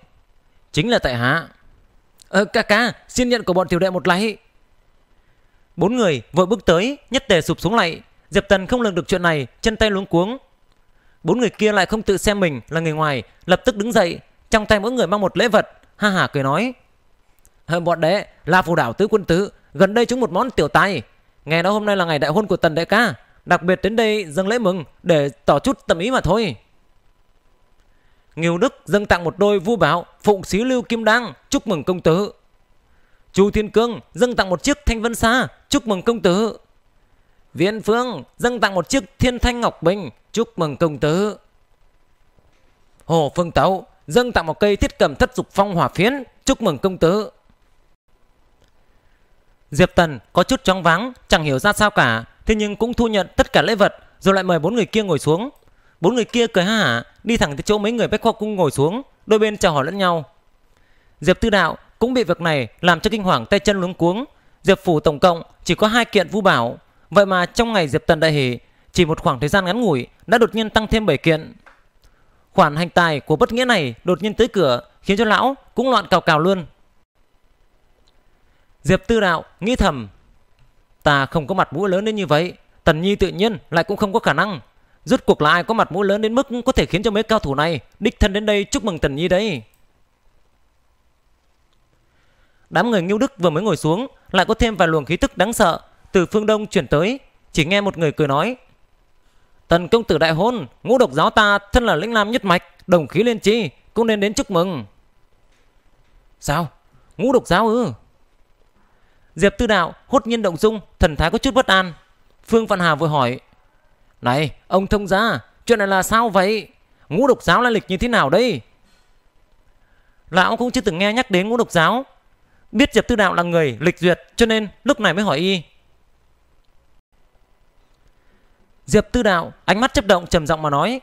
"Chính là tại hạ." Ca ca, xin nhận của bọn tiểu đệ một lạy." 4 người vội bước tới, nhất tề sụp xuống lạy. Diệp Tần không lường được chuyện này, chân tay luống cuống. 4 người kia lại không tự xem mình là người ngoài, lập tức đứng dậy, trong tay mỗi người mang một lễ vật, ha hả cười nói: "Bọn đệ là phù đảo tứ quân tứ, gần đây chúng một món tiểu tài, nghe nói hôm nay là ngày đại hôn của Tần đại ca, đặc biệt đến đây dâng lễ mừng để tỏ chút tâm ý mà thôi." Nghiêu Đức dâng tặng một đôi vu bảo phụng xí lưu kim đăng, chúc mừng công tử. Chu Thiên Cương dâng tặng một chiếc thanh vân xa, chúc mừng công tử. Viên Phương dâng tặng một chiếc thiên thanh ngọc bình, chúc mừng công tử. Hồ Phương Tấu dâng tặng một cây thiết cầm thất dục phong hỏa phiến, chúc mừng công tử. Diệp Tần có chút choáng váng, chẳng hiểu ra sao cả, thế nhưng cũng thu nhận tất cả lễ vật, rồi lại mời 4 người kia ngồi xuống. 4 người kia cười ha hả, đi thẳng tới chỗ mấy người Bách Khoa Cung ngồi xuống, đôi bên chào hỏi lẫn nhau. Diệp Tư Đạo cũng bị việc này làm cho kinh hoàng, tay chân luống cuống. Diệp phủ tổng cộng chỉ có 2 kiện vũ bảo, vậy mà trong ngày Diệp Tần đại hỷ, chỉ một khoảng thời gian ngắn ngủi đã đột nhiên tăng thêm 7 kiện. Khoản hành tài của bất nghĩa này đột nhiên tới cửa, khiến cho lão cũng loạn cào cào luôn. Diệp Tư Đạo nghĩ thầm: "Ta không có mặt mũi lớn đến như vậy, Tần Nhi tự nhiên lại cũng không có khả năng. Rốt cuộc là ai có mặt mũi lớn đến mức có thể khiến cho mấy cao thủ này đích thân đến đây chúc mừng Tần Nhi đấy. Đám người Ngưu Đức vừa mới ngồi xuống, lại có thêm vài luồng khí tức đáng sợ từ phương đông chuyển tới. Chỉ nghe một người cười nói: Tần công tử đại hôn, Ngũ Độc Giáo ta thân là lĩnh lam nhất mạch, đồng khí liên chi, cũng nên đến chúc mừng. Sao? Ngũ Độc Giáo ư? Diệp Tư Đạo hốt nhiên động dung, thần thái có chút bất an. Phương Vạn Hà vội hỏi: Này, ông thông gia, chuyện này là sao vậy? Ngũ Độc Giáo lai lịch như thế nào đây? Lão cũng chưa từng nghe nhắc đến Ngũ Độc Giáo. Biết Diệp Tư Đạo là người lịch duyệt cho nên lúc này mới hỏi y. Diệp Tư Đạo ánh mắt chớp động, trầm giọng mà nói: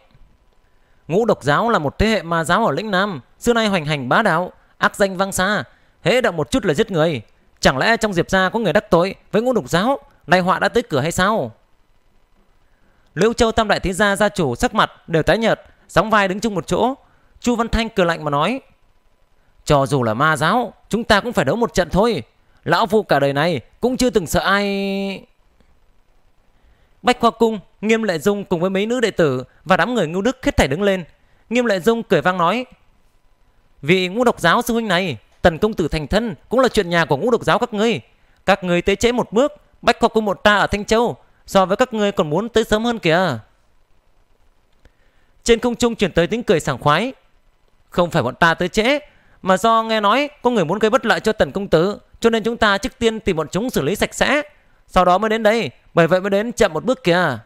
Ngũ Độc Giáo là một thế hệ ma giáo ở lĩnh Nam, xưa nay hoành hành bá đạo, ác danh vang xa, hễ động một chút là giết người. Chẳng lẽ trong Diệp gia có người đắc tội với Ngũ Độc Giáo, này họa đã tới cửa hay sao? Liễu Châu tam đại thế gia gia chủ sắc mặt đều tái nhợt, sóng vai đứng chung một chỗ. Chu Văn Thanh cười lạnh mà nói: Cho dù là ma giáo, chúng ta cũng phải đấu một trận thôi. Lão phu cả đời này cũng chưa từng sợ ai. Bách Khoa Cung, Nghiêm Lệ Dung cùng với mấy nữ đệ tử và đám người Ngưu Đức hết thảy đứng lên. Nghiêm Lệ Dung cười vang nói: Vì Ngũ Độc Giáo sư huynh này, Tần công tử thành thân cũng là chuyện nhà của Ngũ Độc Giáo các ngươi. Các ngươi tới trễ một bước, Bách Khoa Cung một ta ở Thanh Châu so với các ngươi còn muốn tới sớm hơn kìa. Trên không trung truyền tới tiếng cười sảng khoái: Không phải bọn ta tới trễ, mà do nghe nói có người muốn gây bất lợi cho Tần công tử, cho nên chúng ta trước tiên tìm bọn chúng xử lý sạch sẽ, sau đó mới đến đây, bởi vậy mới đến chậm một bước kìa.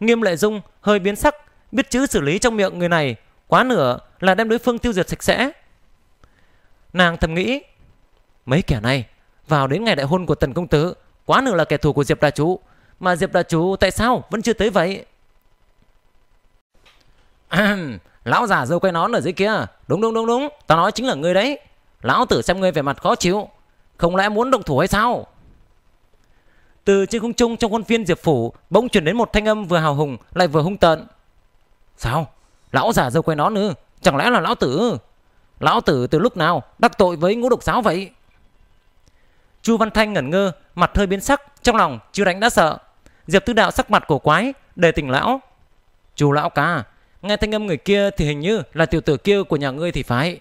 Nghiêm Lệ Dung hơi biến sắc, biết chữ xử lý trong miệng người này quá nửa là đem đối phương tiêu diệt sạch sẽ. Nàng thầm nghĩ, mấy kẻ này vào đến ngày đại hôn của Tần công tử, quá nửa là kẻ thù của Diệp Đà Chú, mà Diệp Đà Chú tại sao vẫn chưa tới vậy? Lão già dâu quay nón ở dưới kia, đúng, tao nói chính là ngươi đấy. Lão tử xem ngươi vẻ mặt khó chịu, không lẽ muốn động thủ hay sao? Từ trên không trung trong khuôn viên Diệp phủ bỗng truyền đến một thanh âm vừa hào hùng lại vừa hung tợn: Sao? Lão già dâu quay nón ư? Chẳng lẽ là lão tử? Lão tử từ lúc nào đắc tội với Ngũ Độc Giáo vậy? Chu Văn Thanh ngẩn ngơ, mặt hơi biến sắc, trong lòng chưa đánh đã sợ. Diệp Tư Đạo sắc mặt cổ quái, đề tỉnh lão: Chu lão ca, nghe thanh âm người kia thì hình như là tiểu tử kia của nhà ngươi thì phải.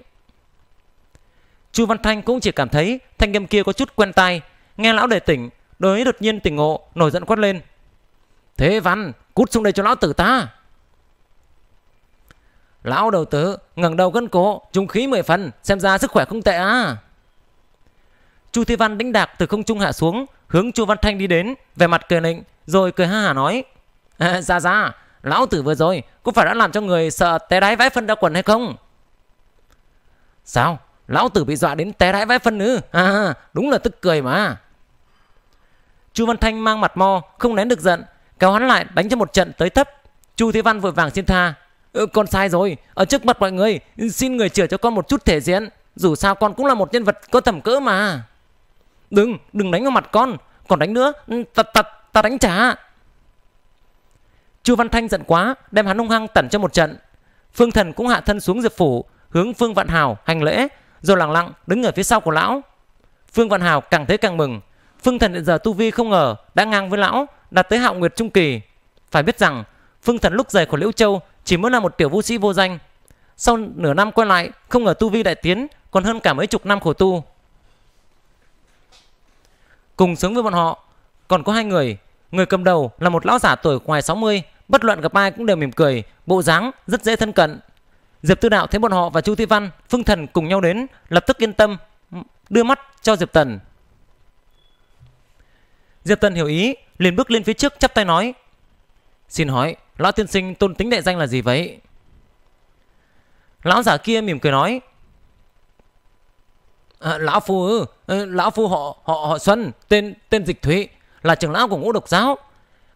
Chu Văn Thanh cũng chỉ cảm thấy thanh âm kia có chút quen tai, nghe lão đề tỉnh, đối đột nhiên tỉnh ngộ, nổi giận quát lên: Thế Văn, cút xuống đây cho lão tử ta! Lão đầu tử ngẩng đầu gân cổ, trung khí 10 phần, xem ra sức khỏe không tệ à. Chu Thế Văn đánh đạc từ không trung hạ xuống, hướng Chu Văn Thanh đi đến, vẻ mặt cười nịnh, rồi cười ha hả nói: Ra, lão tử vừa rồi có phải đã làm cho người sợ té đái vãi phân ra quần hay không? Sao? Lão tử bị dọa đến té đái vãi phân ư? À, đúng là tức cười mà. Chu Văn Thanh mang mặt mo, không nén được giận, kéo hắn lại đánh cho một trận tới tấp. Chu Thế Văn vội vàng xin tha: Con sai rồi, ở trước mặt mọi người xin người chữa cho con một chút thể diện, dù sao con cũng là một nhân vật có tầm cỡ mà. Đừng đánh vào mặt con, còn đánh nữa ta đánh trả. Chu Văn Thanh giận quá, đem hắn hung hăng tẩn cho một trận. Phương Thần cũng hạ thân xuống Diệp phủ, hướng Phương Vạn Hào hành lễ, rồi lặng lặng đứng ở phía sau của lão. Phương Vạn Hào càng thấy càng mừng, Phương Thần hiện giờ tu vi không ngờ đã ngang với lão, đạt tới Hạo Nguyệt trung kỳ. Phải biết rằng Phương Thần lúc rời khỏi Liễu Châu chỉ mới là một tiểu vũ sĩ vô danh, sau nửa năm quay lại không ngờ tu vi đại tiến, còn hơn cả mấy chục năm khổ tu. Cùng sướng với bọn họ còn có hai người. Người cầm đầu là một lão giả tuổi ngoài 60, bất luận gặp ai cũng đều mỉm cười, bộ dáng rất dễ thân cận. Diệp Tư Đạo thấy bọn họ và Chu Thế Văn, Phương Thần cùng nhau đến, lập tức yên tâm, đưa mắt cho Diệp Tần. Diệp Tần hiểu ý, liền bước lên phía trước chắp tay nói: Xin hỏi, lão tiên sinh tôn tính đại danh là gì vậy? Lão giả kia mỉm cười nói: Lão phu họ Xuân, tên Dịch Thủy, là trưởng lão của Ngũ Độc Giáo.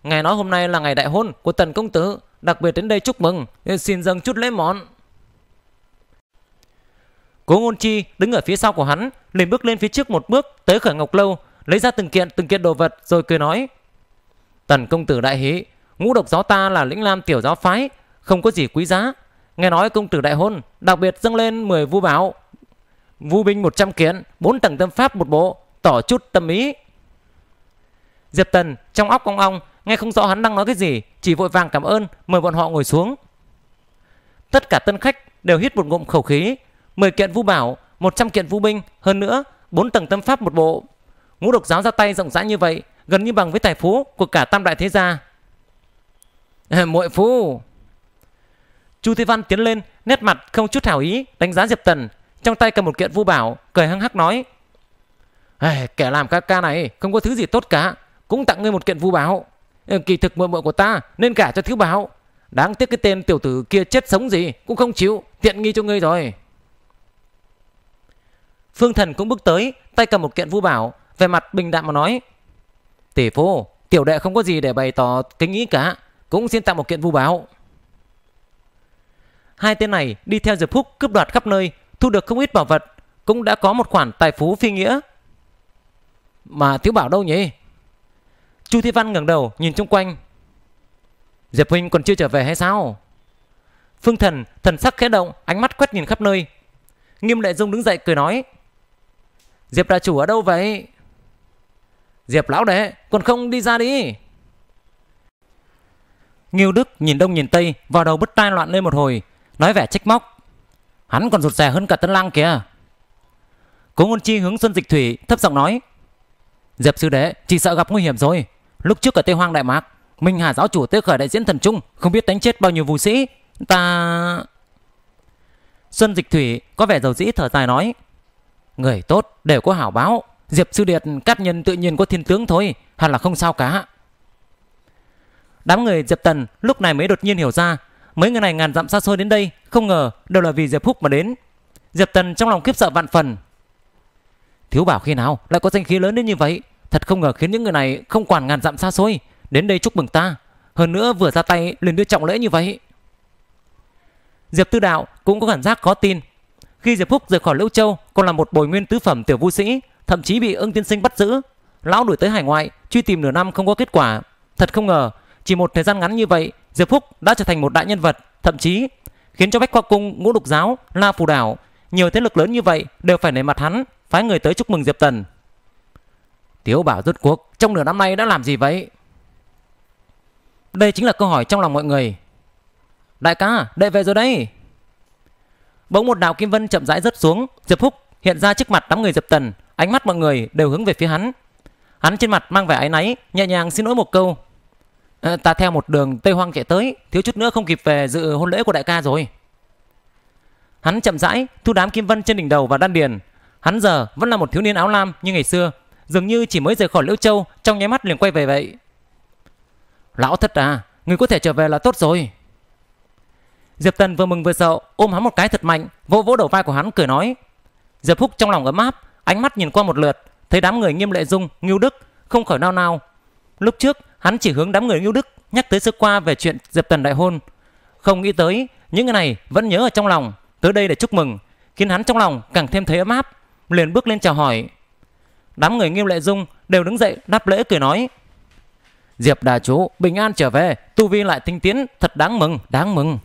Ngài nói hôm nay là ngày đại hôn của Tần công tử, đặc biệt đến đây chúc mừng, xin dâng chút lễ mọn. Cố Ngôn Chi đứng ở phía sau của hắn, liền bước lên phía trước một bước, tới khỏi Ngọc Lâu, lấy ra từng kiện đồ vật rồi cười nói: Tần công tử đại hỷ, Ngũ Độc Giáo ta là lĩnh lam tiểu giáo phái, không có gì quý giá. Nghe nói công tử đại hôn, đặc biệt dâng lên 10 vu bảo, vu binh 100 kiện, 4 tầng tâm pháp một bộ, tỏ chút tâm ý. Diệp Tần trong óc ong, nghe không rõ hắn đang nói cái gì, chỉ vội vàng cảm ơn mời bọn họ ngồi xuống. Tất cả tân khách đều hít một ngụm khẩu khí. 10 kiện vũ bảo, 100 kiện vũ binh, hơn nữa 4 tầng tâm pháp một bộ. Ngũ Độc Giáo ra tay rộng rãi như vậy, gần như bằng với tài phú của cả tam đại thế gia. Muội phu. Chu Thế Văn tiến lên, nét mặt không chút hảo ý đánh giá Diệp Tần, trong tay cầm một kiện vũ bảo, cười hăng hắc nói: "Kẻ làm ca ca này không có thứ gì tốt cả, cũng tặng ngươi một kiện vũ bảo. Kỳ thực muội muội của ta nên cả cho thứ bảo, đáng tiếc cái tên tiểu tử kia chết sống gì cũng không chịu, tiện nghi cho ngươi rồi." Phương Thần cũng bước tới, tay cầm một kiện vũ bảo, về mặt bình đạm mà nói: "Tỷ phu, tiểu đệ không có gì để bày tỏ kính ý cả, cũng xin tặng một kiện vũ bảo." Hai tên này đi theo Diệp Húc cướp đoạt khắp nơi, thu được không ít bảo vật, cũng đã có một khoản tài phú phi nghĩa. "Mà thiếu bảo đâu nhỉ?" Chu Thế Văn ngẩng đầu nhìn chung quanh. "Diệp huynh còn chưa trở về hay sao?" Phương Thần thần sắc khẽ động, ánh mắt quét nhìn khắp nơi. Nghiêm Lệ Dung đứng dậy cười nói: "Diệp đại chủ ở đâu vậy?" "Diệp lão đệ còn không đi ra đi." Nghiêu Đức nhìn đông nhìn tây, vào đầu bứt tai loạn lên một hồi, nói vẻ trách móc: "Hắn còn rụt rè hơn cả Tân Lang kìa." Cố Ngôn Chi hướng Xuân Dịch Thủy thấp giọng nói: "Diệp sư đệ chỉ sợ gặp nguy hiểm rồi. Lúc trước ở Tây Hoang Đại Mạc, Minh Hà giáo chủ Tây Khởi đại diễn thần trung, không biết đánh chết bao nhiêu vũ sĩ. Ta..." Xuân Dịch Thủy có vẻ dầu dĩ thở dài nói: "Người tốt đều có hảo báo, Diệp sư điệt cát nhân tự nhiên có thiên tướng thôi, hẳn là không sao cả." Đám người Diệp Tần lúc này mới đột nhiên hiểu ra, mấy người này ngàn dặm xa xôi đến đây, không ngờ đều là vì Diệp Húc mà đến. Diệp Tần trong lòng khiếp sợ vạn phần. Thiếu bảo khi nào lại có danh khí lớn đến như vậy, thật không ngờ khiến những người này không quản ngàn dặm xa xôi đến đây chúc mừng ta, hơn nữa vừa ra tay liền đưa trọng lễ như vậy. Diệp Tư Đạo cũng có cảm giác khó tin. Khi Diệp Húc rời khỏi Liễu Châu còn là một bồi nguyên tứ phẩm tiểu vũ sĩ, thậm chí bị Ưng Tiên Sinh bắt giữ, lão đuổi tới hải ngoại truy tìm nửa năm không có kết quả. Thật không ngờ chỉ một thời gian ngắn như vậy, Diệp Húc đã trở thành một đại nhân vật, thậm chí khiến cho Bách Khoa Cung, Ngũ Độc Giáo, La Phù Đảo, nhiều thế lực lớn như vậy đều phải nể mặt hắn, phái người tới chúc mừng Diệp Tần. Tiếu bảo rốt cuộc trong nửa năm nay đã làm gì vậy? Đây chính là câu hỏi trong lòng mọi người. Đại ca, đệ về rồi đây. Bỗng một đạo kim vân chậm rãi rớt xuống, Diệp Húc hiện ra trước mặt đám người Diệp Tần, ánh mắt mọi người đều hướng về phía hắn. Hắn trên mặt mang vẻ áy náy, nhẹ nhàng xin lỗi một câu: "Ta theo một đường Tây Hoang chạy tới, thiếu chút nữa không kịp về dự hôn lễ của đại ca rồi." Hắn chậm rãi thu đám kim vân trên đỉnh đầu và đan điền. Hắn giờ vẫn là một thiếu niên áo lam như ngày xưa, dường như chỉ mới rời khỏi Liễu Châu trong nháy mắt liền quay về vậy. "Lão thất à, người có thể trở về là tốt rồi." Diệp Tần vừa mừng vừa sợ, ôm hắn một cái thật mạnh, vỗ vỗ đầu vai của hắn cười nói. Diệp Húc trong lòng ấm áp, ánh mắt nhìn qua một lượt, thấy đám người Nghiêm Lệ Dung, Ngưu Đức, không khỏi nao nao. Lúc trước hắn chỉ hướng đám người Ngưu Đức nhắc tới sơ qua về chuyện Diệp Tần đại hôn, không nghĩ tới những người này vẫn nhớ ở trong lòng, tới đây để chúc mừng, khiến hắn trong lòng càng thêm thấy ấm áp, liền bước lên chào hỏi. Đám người Nghiêm Lệ Dung đều đứng dậy đáp lễ cười nói: "Diệp đà chú bình an trở về, tu vi lại tinh tiến, thật đáng mừng, đáng mừng."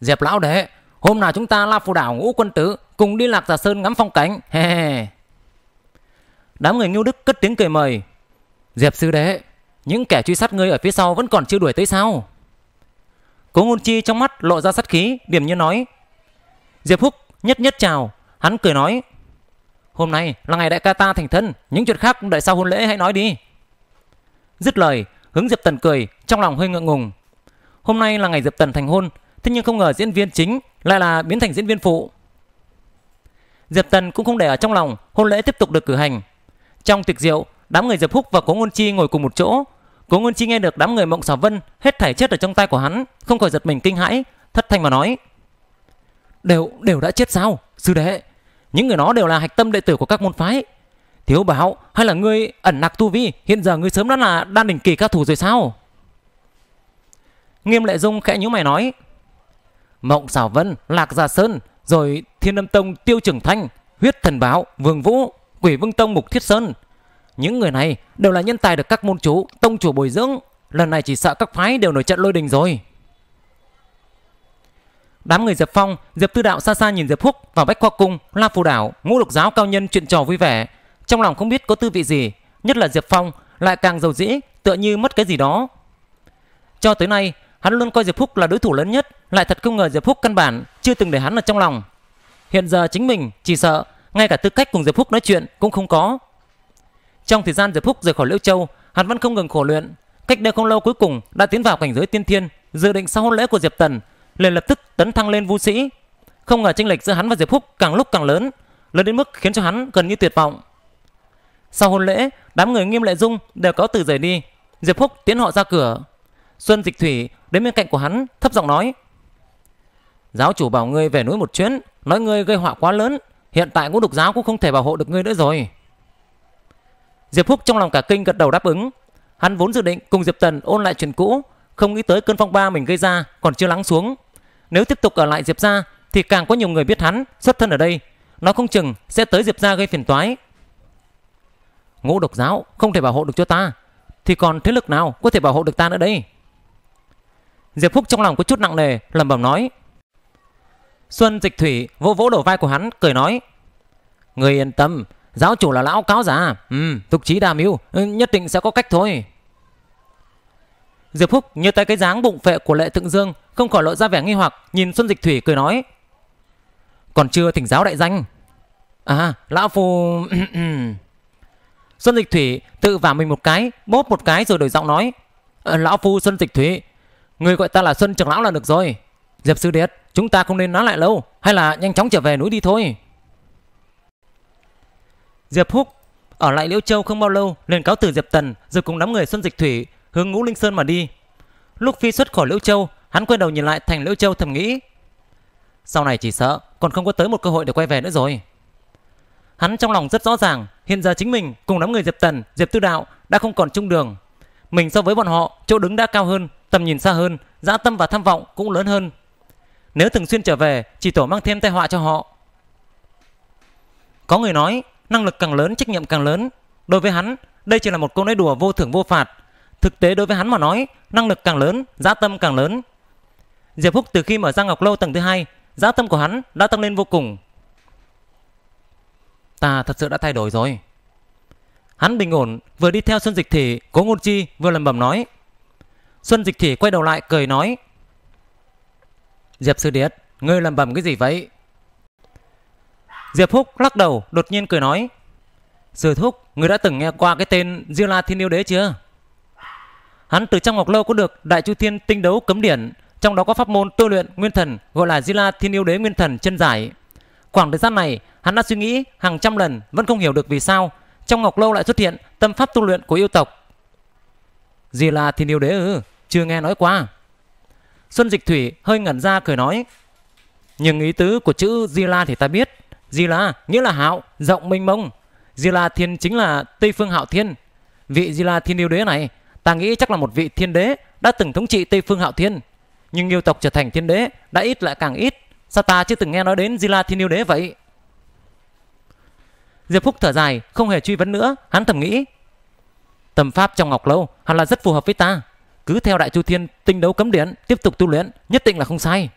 "Diệp lão đệ, hôm nào chúng ta La Phù Đảo Ngũ Quân Tử cùng đi Lạc Già Sơn ngắm phong cảnh." Đám người Ngưu Đức cất tiếng cười mời. "Diệp sư đệ, những kẻ truy sát ngươi ở phía sau vẫn còn chưa đuổi tới sao?" Cố Ngôn Chi trong mắt lộ ra sát khí, điểm như nói. Diệp Húc nhất chào, hắn cười nói: "Hôm nay là ngày đại ca ta thành thân, những chuyện khác cũng đợi sau hôn lễ hãy nói đi." Dứt lời, hướng Diệp Tần cười, trong lòng hơi ngượng ngùng. Hôm nay là ngày Diệp Tần thành hôn, thế nhưng không ngờ diễn viên chính lại là biến thành diễn viên phụ. Diệp Tần cũng không để ở trong lòng, hôn lễ tiếp tục được cử hành. Trong tiệc rượu, đám người Diệp Húc và Cố Ngôn Chi ngồi cùng một chỗ. Cố Ngôn Chi nghe được đám người Mộng Xảo Vân hết thảy chết ở trong tay của hắn, không khỏi giật mình kinh hãi, thất thanh mà nói: Đều đã chết sao? Sư đệ, những người nó đều là hạch tâm đệ tử của các môn phái. Thiếu bảo, hay là ngươi ẩn nặc tu vi, hiện giờ ngươi sớm đã là đan đỉnh kỳ cao thủ rồi sao? Nghiêm Lệ Dung khẽ nhíu mày nói: Mộng Xảo Vân, Lạc Già Sơn, rồi Thiên Âm Tông Tiêu Trường Thanh, Huyết Thần Báo Vương Vũ, Quỷ Vương Tông Mục Thiết Sơn, những người này đều là nhân tài được các môn chủ, tông chủ bồi dưỡng, lần này chỉ sợ các phái đều nổi trận lôi đình rồi. Đám người Diệp Phong, Diệp Tư Đạo xa xa nhìn Diệp Húc vào Bách Khoa Cung, La Phù Đảo, Ngũ Độc Giáo cao nhân chuyện trò vui vẻ, trong lòng không biết có tư vị gì, nhất là Diệp Phong lại càng giàu dĩ, tựa như mất cái gì đó. Cho tới nay, hắn luôn coi Diệp Húc là đối thủ lớn nhất, lại thật không ngờ Diệp Húc căn bản chưa từng để hắn ở trong lòng. Hiện giờ chính mình chỉ sợ ngay cả tư cách cùng Diệp Húc nói chuyện cũng không có. Trong thời gian Diệp Húc rời khỏi Liễu Châu, hắn vẫn không ngừng khổ luyện, cách đây không lâu cuối cùng đã tiến vào cảnh giới tiên thiên. Dự định sau hôn lễ của Diệp Tần liền lập tức tấn thăng lên vũ sĩ. Không ngờ chênh lệch giữa hắn và Diệp Húc càng lúc càng lớn, lớn đến mức khiến cho hắn gần như tuyệt vọng. Sau hôn lễ, đám người Nghiêm Lệ Dung đều cáo từ rời đi. Diệp Húc tiến họ ra cửa. Xuân Dịch Thủy đến bên cạnh của hắn thấp giọng nói: "Giáo chủ bảo ngươi về núi một chuyến, nói ngươi gây họa quá lớn, hiện tại Ngũ Độc Giáo cũng không thể bảo hộ được ngươi nữa rồi." Diệp Húc trong lòng cả kinh, gật đầu đáp ứng. Hắn vốn dự định cùng Diệp Tần ôn lại chuyện cũ, không nghĩ tới cơn phong ba mình gây ra còn chưa lắng xuống. Nếu tiếp tục ở lại Diệp gia thì càng có nhiều người biết hắn xuất thân ở đây, nó không chừng sẽ tới Diệp gia gây phiền toái. Ngũ Độc Giáo không thể bảo hộ được cho ta, thì còn thế lực nào có thể bảo hộ được ta nữa đây? Diệp Húc trong lòng có chút nặng nề, lẩm bẩm nói. Xuân Dịch Thủy vỗ vỗ đầu vai của hắn, cười nói: "Người yên tâm, giáo chủ là lão cáo già, tục chí đa mưu, nhất định sẽ có cách thôi." Diệp Húc nhớ tới cái dáng bụng phệ của Lệ Thượng Dương, không khỏi lộ ra vẻ nghi hoặc, nhìn Xuân Dịch Thủy cười nói: "Còn chưa thỉnh giáo đại danh." "À, lão phu..." Xuân Dịch Thủy tự vả mình một cái, bóp một cái rồi đổi giọng nói: "Lão phu Xuân Dịch Thủy, người gọi ta là Xuân trưởng lão là được rồi. Diệp sư điệt, chúng ta không nên nói lại lâu, hay là nhanh chóng trở về núi đi thôi." Diệp Húc ở lại Liễu Châu không bao lâu liền cáo từ Diệp Tần, rồi cùng đám người Xuân Dịch Thủy hướng Ngũ Linh Sơn mà đi. Lúc phi xuất khỏi Liễu Châu, hắn quay đầu nhìn lại thành Liễu Châu, thầm nghĩ: "Sau này chỉ sợ còn không có tới một cơ hội để quay về nữa rồi." Hắn trong lòng rất rõ ràng, hiện giờ chính mình cùng đám người Diệp Tần, Diệp Tư Đạo đã không còn chung đường. Mình so với bọn họ, chỗ đứng đã cao hơn, tầm nhìn xa hơn, dã tâm và tham vọng cũng lớn hơn. Nếu thường xuyên trở về, chỉ tổ mang thêm tai họa cho họ. Có người nói, năng lực càng lớn, trách nhiệm càng lớn. Đối với hắn, đây chỉ là một câu nói đùa vô thưởng vô phạt. Thực tế đối với hắn mà nói, năng lực càng lớn, dã tâm càng lớn. Diệp Húc từ khi mở ra Ngọc Lâu tầng thứ 2, dã tâm của hắn đã tăng lên vô cùng. "Ta thật sự đã thay đổi rồi." Hắn bình ổn vừa đi theo Xuân Dịch Thủy, Cố Ngôn Chi vừa lẩm bẩm nói. Xuân Dịch Thủy quay đầu lại cười nói: "Diệp sư điệt, ngươi lẩm bẩm cái gì vậy?" Diệp Húc lắc đầu, đột nhiên cười nói: "Sư thúc, ngươi đã từng nghe qua cái tên Di La Thiên Yêu Đế chưa?" Hắn từ trong Ngọc Lâu có được Đại Chu Thiên Tinh Đấu Cấm Điển, trong đó có pháp môn tu luyện nguyên thần gọi là Di La Thiên Yêu Đế Nguyên Thần Chân Giải. Khoảng thời gian này, hắn đã suy nghĩ hàng trăm lần vẫn không hiểu được vì sao trong Ngọc Lâu lại xuất hiện tâm pháp tu luyện của yêu tộc. "Di La Thiên Yêu Đế ư? Chưa nghe nói qua." Xuân Dịch Thủy hơi ngẩn ra, cười nói: "Nhưng ý tứ của chữ Di La thì ta biết. Di La nghĩa là hạo, rộng mênh mông. Di La Thiên chính là Tây Phương Hạo Thiên. Vị Di La Thiên Yêu Đế này, ta nghĩ chắc là một vị thiên đế đã từng thống trị Tây Phương Hạo Thiên. Nhưng yêu tộc trở thành thiên đế đã ít lại càng ít. Sao ta chưa từng nghe nói đến Di La Thiên Yêu Đế vậy?" Diệp Húc thở dài, không hề truy vấn nữa. Hắn thầm nghĩ: "Tâm pháp trong Ngọc Lâu hẳn là rất phù hợp với ta. Cứ theo Đại Chu Thiên Tinh Đấu Cấm Điển tiếp tục tu luyện, nhất định là không sai."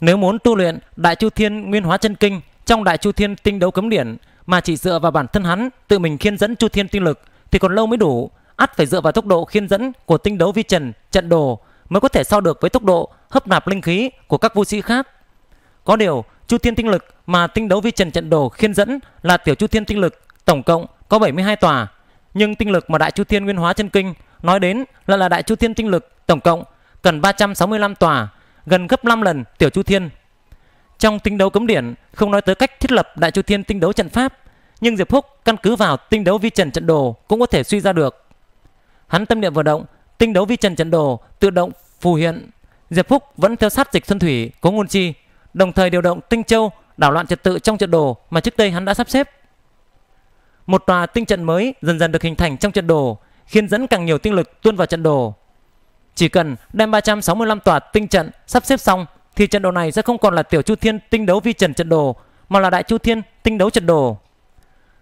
Nếu muốn tu luyện Đại Chu Thiên Nguyên Hóa Chân Kinh trong Đại Chu Thiên Tinh Đấu Cấm Điển mà chỉ dựa vào bản thân hắn tự mình khiên dẫn chu thiên tinh lực thì còn lâu mới đủ, ắt phải dựa vào tốc độ khiên dẫn của tinh đấu vi trần trận đồ mới có thể so được với tốc độ hấp nạp linh khí của các vũ sĩ khác. Có điều, chu thiên tinh lực mà tinh đấu vi trần trận đồ khiên dẫn là tiểu chu thiên tinh lực, tổng cộng có 72 tòa, nhưng tinh lực mà Đại Chu Thiên Nguyên Hóa Chân Kinh nói đến là Đại Chu Thiên tinh lực tổng cộng cần 365 tòa, gần gấp 5 lần tiểu chu thiên. Trong tinh đấu cấm điển không nói tới cách thiết lập Đại Chu Thiên Tinh Đấu trận pháp, nhưng Diệp Húc căn cứ vào tinh đấu vi trần trận đồ cũng có thể suy ra được. Hắn tâm niệm vừa động, tinh đấu vi trần trận đồ tự động phù hiện. Diệp Húc vẫn theo sát Dịch Xuân Thủy, Cố Ngôn Chi, đồng thời điều động tinh châu đảo loạn trật tự trong trận đồ mà trước đây hắn đã sắp xếp. Một tòa tinh trận mới dần dần được hình thành trong trận đồ, khiến dẫn càng nhiều tinh lực tuôn vào trận đồ. Chỉ cần đem 365 tòa tinh trận sắp xếp xong thì trận đồ này sẽ không còn là tiểu chu thiên tinh đấu vi trần trận đồ mà là Đại Chu Thiên Tinh Đấu trận đồ.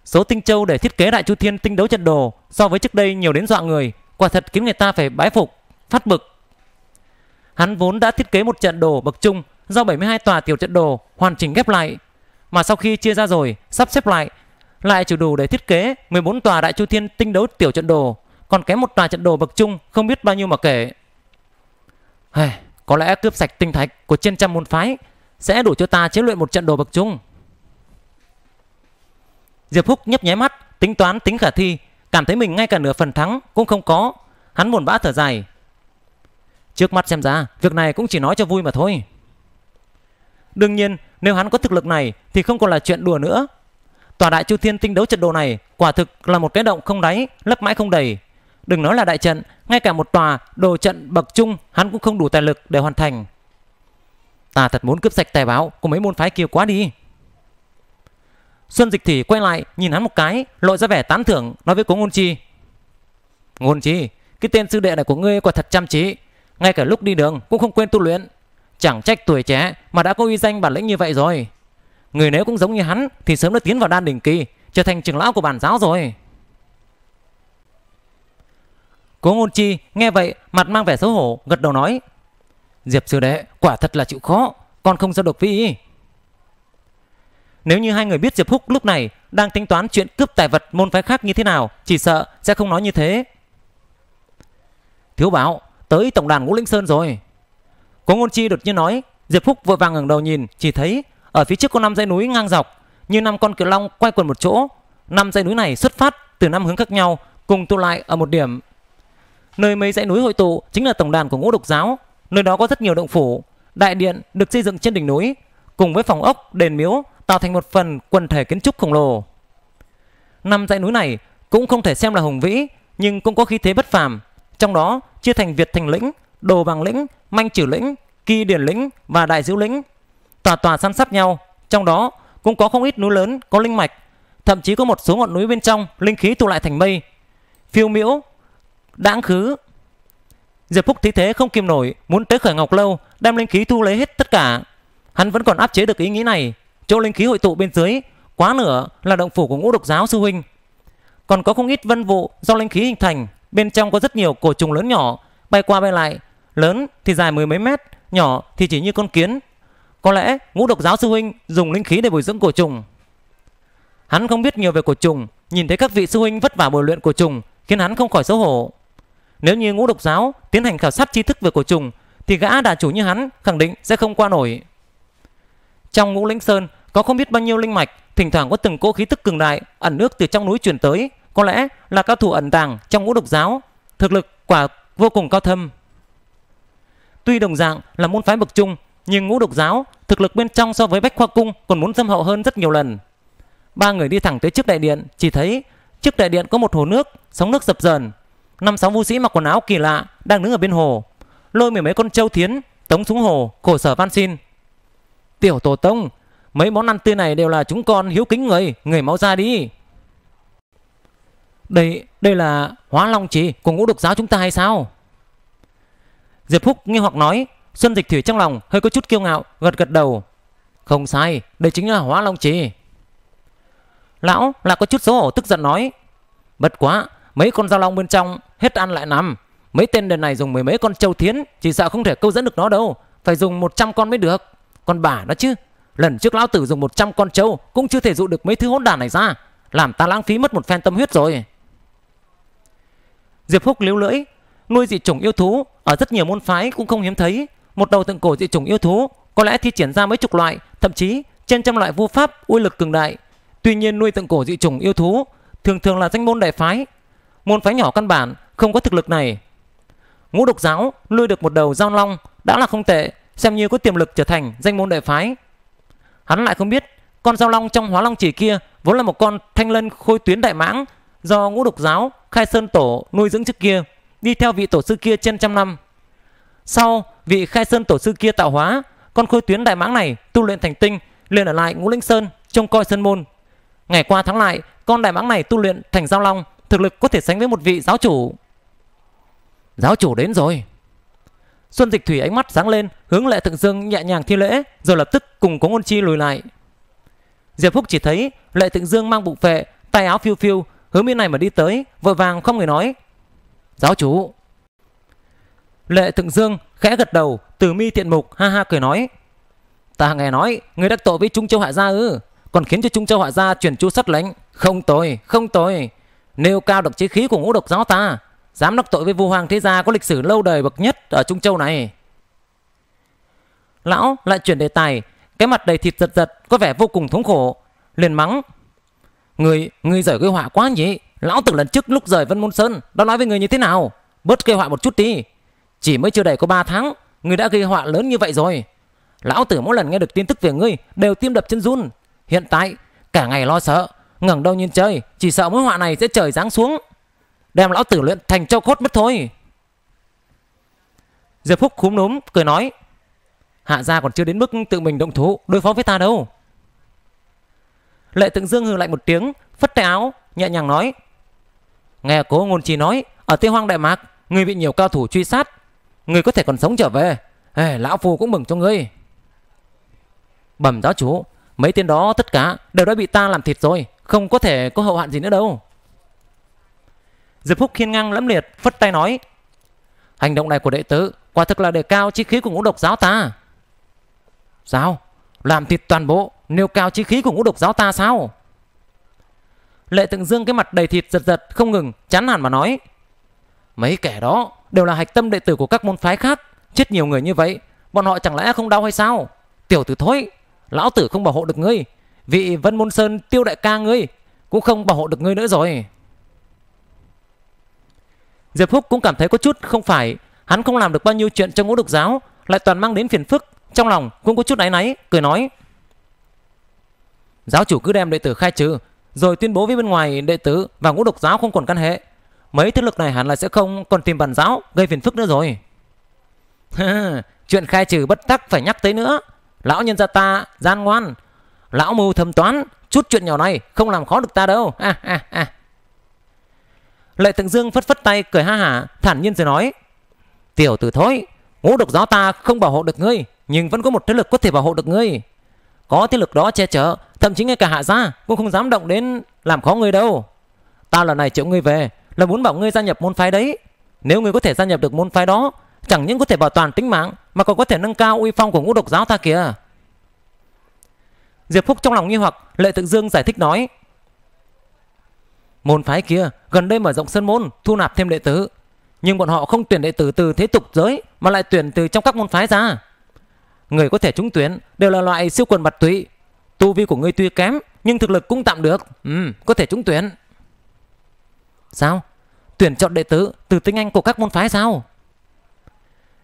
Số tinh châu để thiết kế Đại Chu Thiên Tinh Đấu trận đồ so với trước đây nhiều đến dọa người, quả thật khiến người ta phải bái phục, phát bực. Hắn vốn đã thiết kế một trận đồ bậc trung do 72 tòa tiểu trận đồ hoàn chỉnh ghép lại, mà sau khi chia ra rồi sắp xếp lại lại chủ đủ để thiết kế 14 tòa Đại Chu Thiên Tinh Đấu tiểu trận đồ, còn kém một tòa trận đồ bậc trung không biết bao nhiêu mà kể. Có lẽ cướp sạch tinh thạch của trên trăm môn phái sẽ đủ cho ta chế luyện một trận đồ bậc trung. Diệp Húc nhấp nháy mắt tính toán tính khả thi, cảm thấy mình ngay cả nửa phần thắng cũng không có. Hắn buồn bã thở dài. Trước mắt xem ra việc này cũng chỉ nói cho vui mà thôi. Đương nhiên nếu hắn có thực lực này thì không còn là chuyện đùa nữa. Tòa Đại Chu Thiên Tinh Đấu trận đồ này quả thực là một cái động không đáy, lấp mãi không đầy. Đừng nói là đại trận, ngay cả một tòa đồ trận bậc trung hắn cũng không đủ tài lực để hoàn thành. Ta thật muốn cướp sạch tài báo của mấy môn phái kia quá đi. Xuân Dịch Thủy quay lại nhìn hắn một cái, lộ ra vẻ tán thưởng, nói với Cố Ngôn Chi. Ngôn Chi, cái tên sư đệ này của ngươi quả thật chăm chỉ, ngay cả lúc đi đường cũng không quên tu luyện. Chẳng trách tuổi trẻ mà đã có uy danh bản lĩnh như vậy rồi. Người nếu cũng giống như hắn thì sớm đã tiến vào đan đỉnh kỳ, trở thành trưởng lão của bản giáo rồi. Cố Ngôn Chi nghe vậy mặt mang vẻ xấu hổ, gật đầu nói. Diệp sư đệ quả thật là chịu khó, còn không giao độc vĩ. Nếu như hai người biết Diệp Húc lúc này đang tính toán chuyện cướp tài vật môn phái khác như thế nào, chỉ sợ sẽ không nói như thế. Thiếu báo, tới tổng đàn Ngũ Linh Sơn rồi. Cố Ngôn Chi đột nhiên nói. Diệp Húc vội vàng ngẩng đầu nhìn, chỉ thấy ở phía trước có 5 dãy núi ngang dọc, như 5 con cự long quay quần một chỗ. 5 dãy núi này xuất phát từ 5 hướng khác nhau, cùng tụ lại ở một điểm. Nơi mấy dãy núi hội tụ chính là tổng đàn của Ngũ Độc Giáo. Nơi đó có rất nhiều động phủ, đại điện được xây dựng trên đỉnh núi, cùng với phòng ốc, đền miếu, tạo thành một phần quần thể kiến trúc khổng lồ. 5 dãy núi này cũng không thể xem là hùng vĩ, nhưng cũng có khí thế bất phàm. Trong đó chia thành Việt Thành Lĩnh, Đồ Bằng Lĩnh, Manh Chử Lĩnh, Kỳ Điển Lĩnh và Đại Diễu Lĩnh, tòa tòa san sát nhau. Trong đó cũng có không ít núi lớn có linh mạch, thậm chí có một số ngọn núi bên trong linh khí tụ lại thành mây, phiêu miễu, đãng khứ. Diệp Phúc thấy thế không kìm nổi, muốn tới khởi Ngọc Lâu đem linh khí thu lấy hết tất cả. Hắn vẫn còn áp chế được ý nghĩ này. Chỗ linh khí hội tụ bên dưới quá nửa là động phủ của Ngũ Độc Giáo sư huynh, còn có không ít vân vụ do linh khí hình thành. Bên trong có rất nhiều cổ trùng lớn nhỏ bay qua bay lại, lớn thì dài mười mấy mét, nhỏ thì chỉ như con kiến. Có lẽ Ngũ Độc Giáo sư huynh dùng linh khí để bồi dưỡng cổ trùng. Hắn không biết nhiều về cổ trùng, nhìn thấy các vị sư huynh vất vả bồi luyện cổ trùng khiến hắn không khỏi xấu hổ. Nếu như Ngũ Độc Giáo tiến hành khảo sát tri thức về cổ trùng thì gã đà chủ như hắn khẳng định sẽ không qua nổi. Trong Ngũ Linh Sơn có không biết bao nhiêu linh mạch, thỉnh thoảng có từng cỗ khí tức cường đại ẩn nước từ trong núi truyền tới, có lẽ là cao thủ ẩn tàng trong Ngũ Độc Giáo, thực lực quả vô cùng cao thâm. Tuy đồng dạng là môn phái bậc trung, nhưng Ngũ Độc Giáo thực lực bên trong so với Bách Khoa Cung còn muốn thâm hậu hơn rất nhiều lần. Ba người đi thẳng tới trước đại điện, chỉ thấy trước đại điện có một hồ nước, sóng nước dập dờn. 5-6 vũ sĩ mặc quần áo kỳ lạ đang đứng ở bên hồ, lôi mười mấy con châu thiến tống xuống hồ, khổ sở van xin. Tiểu tổ tông, mấy món ăn tươi này đều là chúng con hiếu kính người, người mau ra đi. Đây là Hóa Long Trì của Ngũ Độc Giáo chúng ta hay sao? Diệp Húc nghi hoặc nói. Xuân Dịch Thủy trong lòng hơi có chút kiêu ngạo, gật gật đầu. Không sai, đây chính là Hóa Long Trì. Lão là có chút xấu hổ, tức giận nói. Bất quá mấy con dao long bên trong hết ăn lại nằm, mấy tên đền này dùng mười mấy con châu thiến chỉ sợ không thể câu dẫn được nó đâu, phải dùng 100 con mới được. Còn bà nó chứ, lần trước lão tử dùng 100 con trâu cũng chưa thể dụ được mấy thứ hỗn đản này ra, làm ta lãng phí mất một phen tâm huyết rồi. Diệp Húc liếu lưỡi. Nuôi dị chủng yêu thú ở rất nhiều môn phái cũng không hiếm thấy. Một đầu tượng cổ dị chủng yêu thú có lẽ thi triển ra mấy chục loại, thậm chí trên trăm loại vô pháp uy lực cường đại. Tuy nhiên nuôi tượng cổ dị chủng yêu thú thường thường là danh môn đại phái, môn phái nhỏ căn bản không có thực lực này. Ngũ Độc Giáo nuôi được một đầu giao long đã là không tệ, xem như có tiềm lực trở thành danh môn đại phái. Hắn lại không biết con giao long trong Hóa Long Chỉ kia vốn là một con thanh lân khôi tuyến đại mãng do Ngũ Độc Giáo Khai Sơn Tổ nuôi dưỡng trước kia, đi theo vị tổ sư kia trên trăm năm. Sau vị Khai Sơn tổ sư kia tạo hóa, con khôi tuyến đại mãng này tu luyện thành tinh, liền ở lại Ngũ Linh Sơn trông coi sơn môn. Ngày qua tháng lại, con đại mãng này tu luyện thành giao long, thực lực có thể sánh với một vị giáo chủ. Giáo chủ đến rồi. Xuân Dịch Thủy ánh mắt sáng lên, hướng Lệ Thượng Dương nhẹ nhàng thi lễ, rồi lập tức cùng Cố Ngôn Chi lùi lại. Diệp Húc chỉ thấy Lệ Thượng Dương mang bụng phệ, tay áo phiêu phiêu, hướng bên này mà đi tới, vội vàng không người nói. Giáo chủ. Lệ Thượng Dương khẽ gật đầu, từ mi tiện mục, ha ha cười nói. Ta nghe nói người đắc tội với Trung Châu Hạ Gia ư? còn khiến cho Trung Châu họa gia truyền chu sắc lệnh. Không tồi, không tồi, nêu cao được chí khí của Ngũ Độc Giáo ta, dám đắc tội với Vu Hoàng thế gia có lịch sử lâu đời bậc nhất ở Trung Châu này. Lão lại chuyển đề tài, cái mặt đầy thịt giật giật, có vẻ vô cùng thống khổ, liền mắng: Người giỏi gây họa quá nhỉ? Lão tử lần trước lúc rời Vân Môn Sơn đã nói với người như thế nào? Bớt gây họa một chút đi. Chỉ mới chưa đầy có 3 tháng, người đã gây họa lớn như vậy rồi. Lão tử mỗi lần nghe được tin tức về ngươi đều tim đập chân run. Hiện tại cả ngày lo sợ, ngẩng đầu nhìn trời, chỉ sợ mối họa này sẽ trời giáng xuống, đem lão tử luyện thành tro cốt mất thôi. Diệp Húc khúm núm cười nói: Hạ gia còn chưa đến mức tự mình động thủ đối phó với ta đâu. Lệ Thượng Dương hừ lạnh một tiếng, phất tay áo, nhẹ nhàng nói: Nghe Cố Ngôn Chi nói, ở Tây Hoang Đại Mạc, ngươi bị nhiều cao thủ truy sát, ngươi có thể còn sống trở về, lão phu cũng mừng cho ngươi. Bẩm giáo chủ, mấy tên đó tất cả đều đã bị ta làm thịt rồi, không có thể có hậu hoạn gì nữa đâu. Diệp Húc hiên ngang lẫm liệt, phất tay nói: Hành động này của đệ tử quả thực là đề cao chí khí của Ngũ Độc Giáo ta. Sao? Làm thịt toàn bộ, nêu cao chí khí của Ngũ Độc Giáo ta sao? Lệ Thượng Dương cái mặt đầy thịt giật giật không ngừng, chán hẳn mà nói: Mấy kẻ đó đều là hạch tâm đệ tử của các môn phái khác, chết nhiều người như vậy, bọn họ chẳng lẽ không đau hay sao? Tiểu tử thối, lão tử không bảo hộ được ngươi, vị Vân Môn Sơn Tiêu đại ca ngươi cũng không bảo hộ được ngươi nữa rồi. Diệp Húc cũng cảm thấy có chút không phải, hắn không làm được bao nhiêu chuyện cho Ngũ Độc Giáo, lại toàn mang đến phiền phức, trong lòng cũng có chút áy náy, cười nói: Giáo chủ cứ đem đệ tử khai trừ, rồi tuyên bố với bên ngoài đệ tử và Ngũ Độc Giáo không còn căn hệ. Mấy thế lực này hẳn là sẽ không còn tìm bản giáo gây phiền phức nữa rồi. Chuyện khai trừ bất tắc phải nhắc tới nữa. Lão nhân gia ta gian ngoan, lão mưu thâm toán, chút chuyện nhỏ này không làm khó được ta đâu. Lệ Thượng Dương phất phất tay cười ha hả, thản nhiên rồi nói: Tiểu tử thối, Ngũ Độc Giáo ta không bảo hộ được ngươi, nhưng vẫn có một thế lực có thể bảo hộ được ngươi. Có thế lực đó che chở, thậm chí ngay cả Hạ gia cũng không dám động đến làm khó ngươi đâu. Ta lần này triệu ngươi về là muốn bảo ngươi gia nhập môn phái đấy. Nếu ngươi có thể gia nhập được môn phái đó, chẳng những có thể bảo toàn tính mạng mà còn có thể nâng cao uy phong của Ngũ Độc Giáo ta kìa. Diệp Phúc trong lòng nghi hoặc, Lệ Thượng Dương giải thích nói: Môn phái kia gần đây mở rộng sơn môn, thu nạp thêm đệ tử, nhưng bọn họ không tuyển đệ tử từ thế tục giới mà lại tuyển từ trong các môn phái ra. Người có thể trúng tuyển đều là loại siêu quần bạt tụy, tu vi của ngươi tuy kém nhưng thực lực cũng tạm được, có thể trúng tuyển. Sao? Tuyển chọn đệ tử từ tinh anh của các môn phái sao?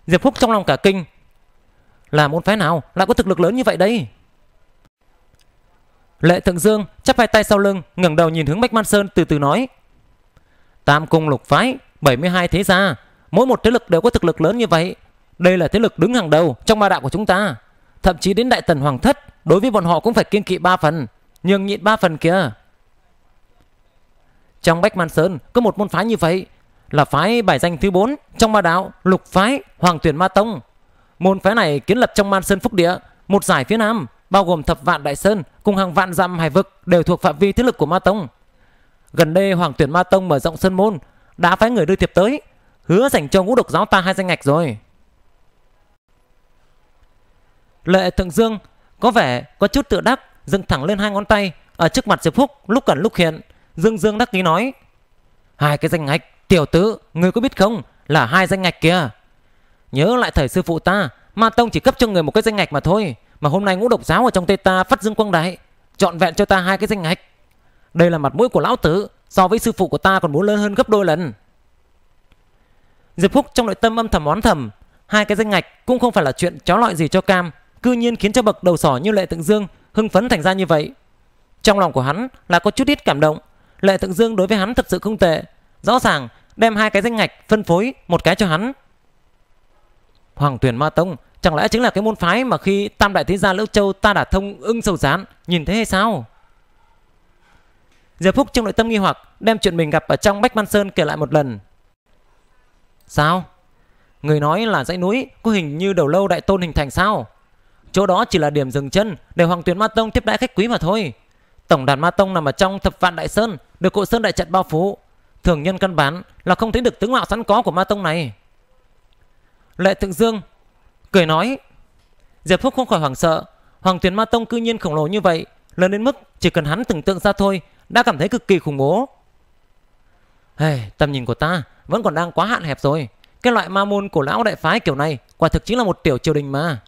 Diệp Phúc trong lòng cả kinh, là môn phái nào lại có thực lực lớn như vậy đây? Lệ Thượng Dương chắp hai tay sau lưng, ngẩng đầu nhìn hướng Bách Man Sơn, từ từ nói: Tam cung lục phái, 72 thế gia, mỗi một thế lực đều có thực lực lớn như vậy. Đây là thế lực đứng hàng đầu trong ma đạo của chúng ta, thậm chí đến Đại Tần Hoàng Thất đối với bọn họ cũng phải kiên kỵ 3 phần, nhường nhịn 3 phần kìa. Trong Bách Man Sơn có một môn phái như vậy, là phái bài danh thứ 4 trong ma đạo, lục phái Hoàng Tuyền Ma Tông. Môn phái này kiến lập trong Man Sơn Phúc Địa, một giải phía Nam, bao gồm thập vạn đại sơn cùng hàng vạn dặm hải vực đều thuộc phạm vi thế lực của Ma Tông. Gần đây Hoàng Tuyền Ma Tông mở rộng sơn môn, đã phái người đưa thiệp tới, hứa dành cho Ngũ Độc Giáo ta 2 danh ngạch rồi. Lệ Thượng Dương có vẻ có chút tự đắc, dâng thẳng lên 2 ngón tay ở trước mặt Diệp Phúc, lúc cần lúc hiện, dương đắc ý nói: 2 cái danh ngạch, tiểu tử ngươi có biết không, là 2 danh ngạch kìa. Nhớ lại thời sư phụ ta, Ma Tông chỉ cấp cho người 1 cái danh ngạch mà thôi, mà hôm nay Ngũ Độc Giáo ở trong tay ta phát dương quang đại, trọn vẹn cho ta 2 cái danh ngạch. Đây là mặt mũi của lão tử, so với sư phụ của ta còn muốn lớn hơn gấp đôi lần. Diệp Phúc trong nội tâm âm thầm oán thầm, 2 cái danh ngạch cũng không phải là chuyện chó lọi gì cho cam, cư nhiên khiến cho bậc đầu sỏ như Lệ Thượng Dương hưng phấn thành ra như vậy. Trong lòng của hắn là có chút ít cảm động, Lệ Thượng Dương đối với hắn thật sự không tệ, rõ ràng đem 2 cái danh ngạch phân phối 1 cái cho hắn. Hoàng Tuyền Ma Tông chẳng lẽ chính là cái môn phái mà khi Tam đại thế gia Liễu Châu ta đã thông ưng sầu gián nhìn thấy hay sao? Diệp Phúc trong nội tâm nghi hoặc, đem chuyện mình gặp ở trong Bách Man Sơn kể lại một lần. Sao? Người nói là dãy núi có hình như đầu lâu đại tôn hình thành sao? Chỗ đó chỉ là điểm dừng chân để Hoàng Tuyền Ma Tông tiếp đãi khách quý mà thôi. Tổng đàn Ma Tông nằm ở trong thập vạn đại sơn, được hộ sơn đại trận bao phủ, thường nhân căn bản là không thấy được tướng mạo sẵn có của Ma Tông này. Lệ Thượng Dương cười nói. Diệp Phúc không khỏi hoảng sợ, Hoàng Tuyền Ma Tông cư nhiên khổng lồ như vậy, lớn đến mức chỉ cần hắn tưởng tượng ra thôi đã cảm thấy cực kỳ khủng bố. Tầm nhìn của ta vẫn còn đang quá hạn hẹp rồi. Cái loại ma môn cổ lão đại phái kiểu này quả thực chính là một tiểu triều đình mà.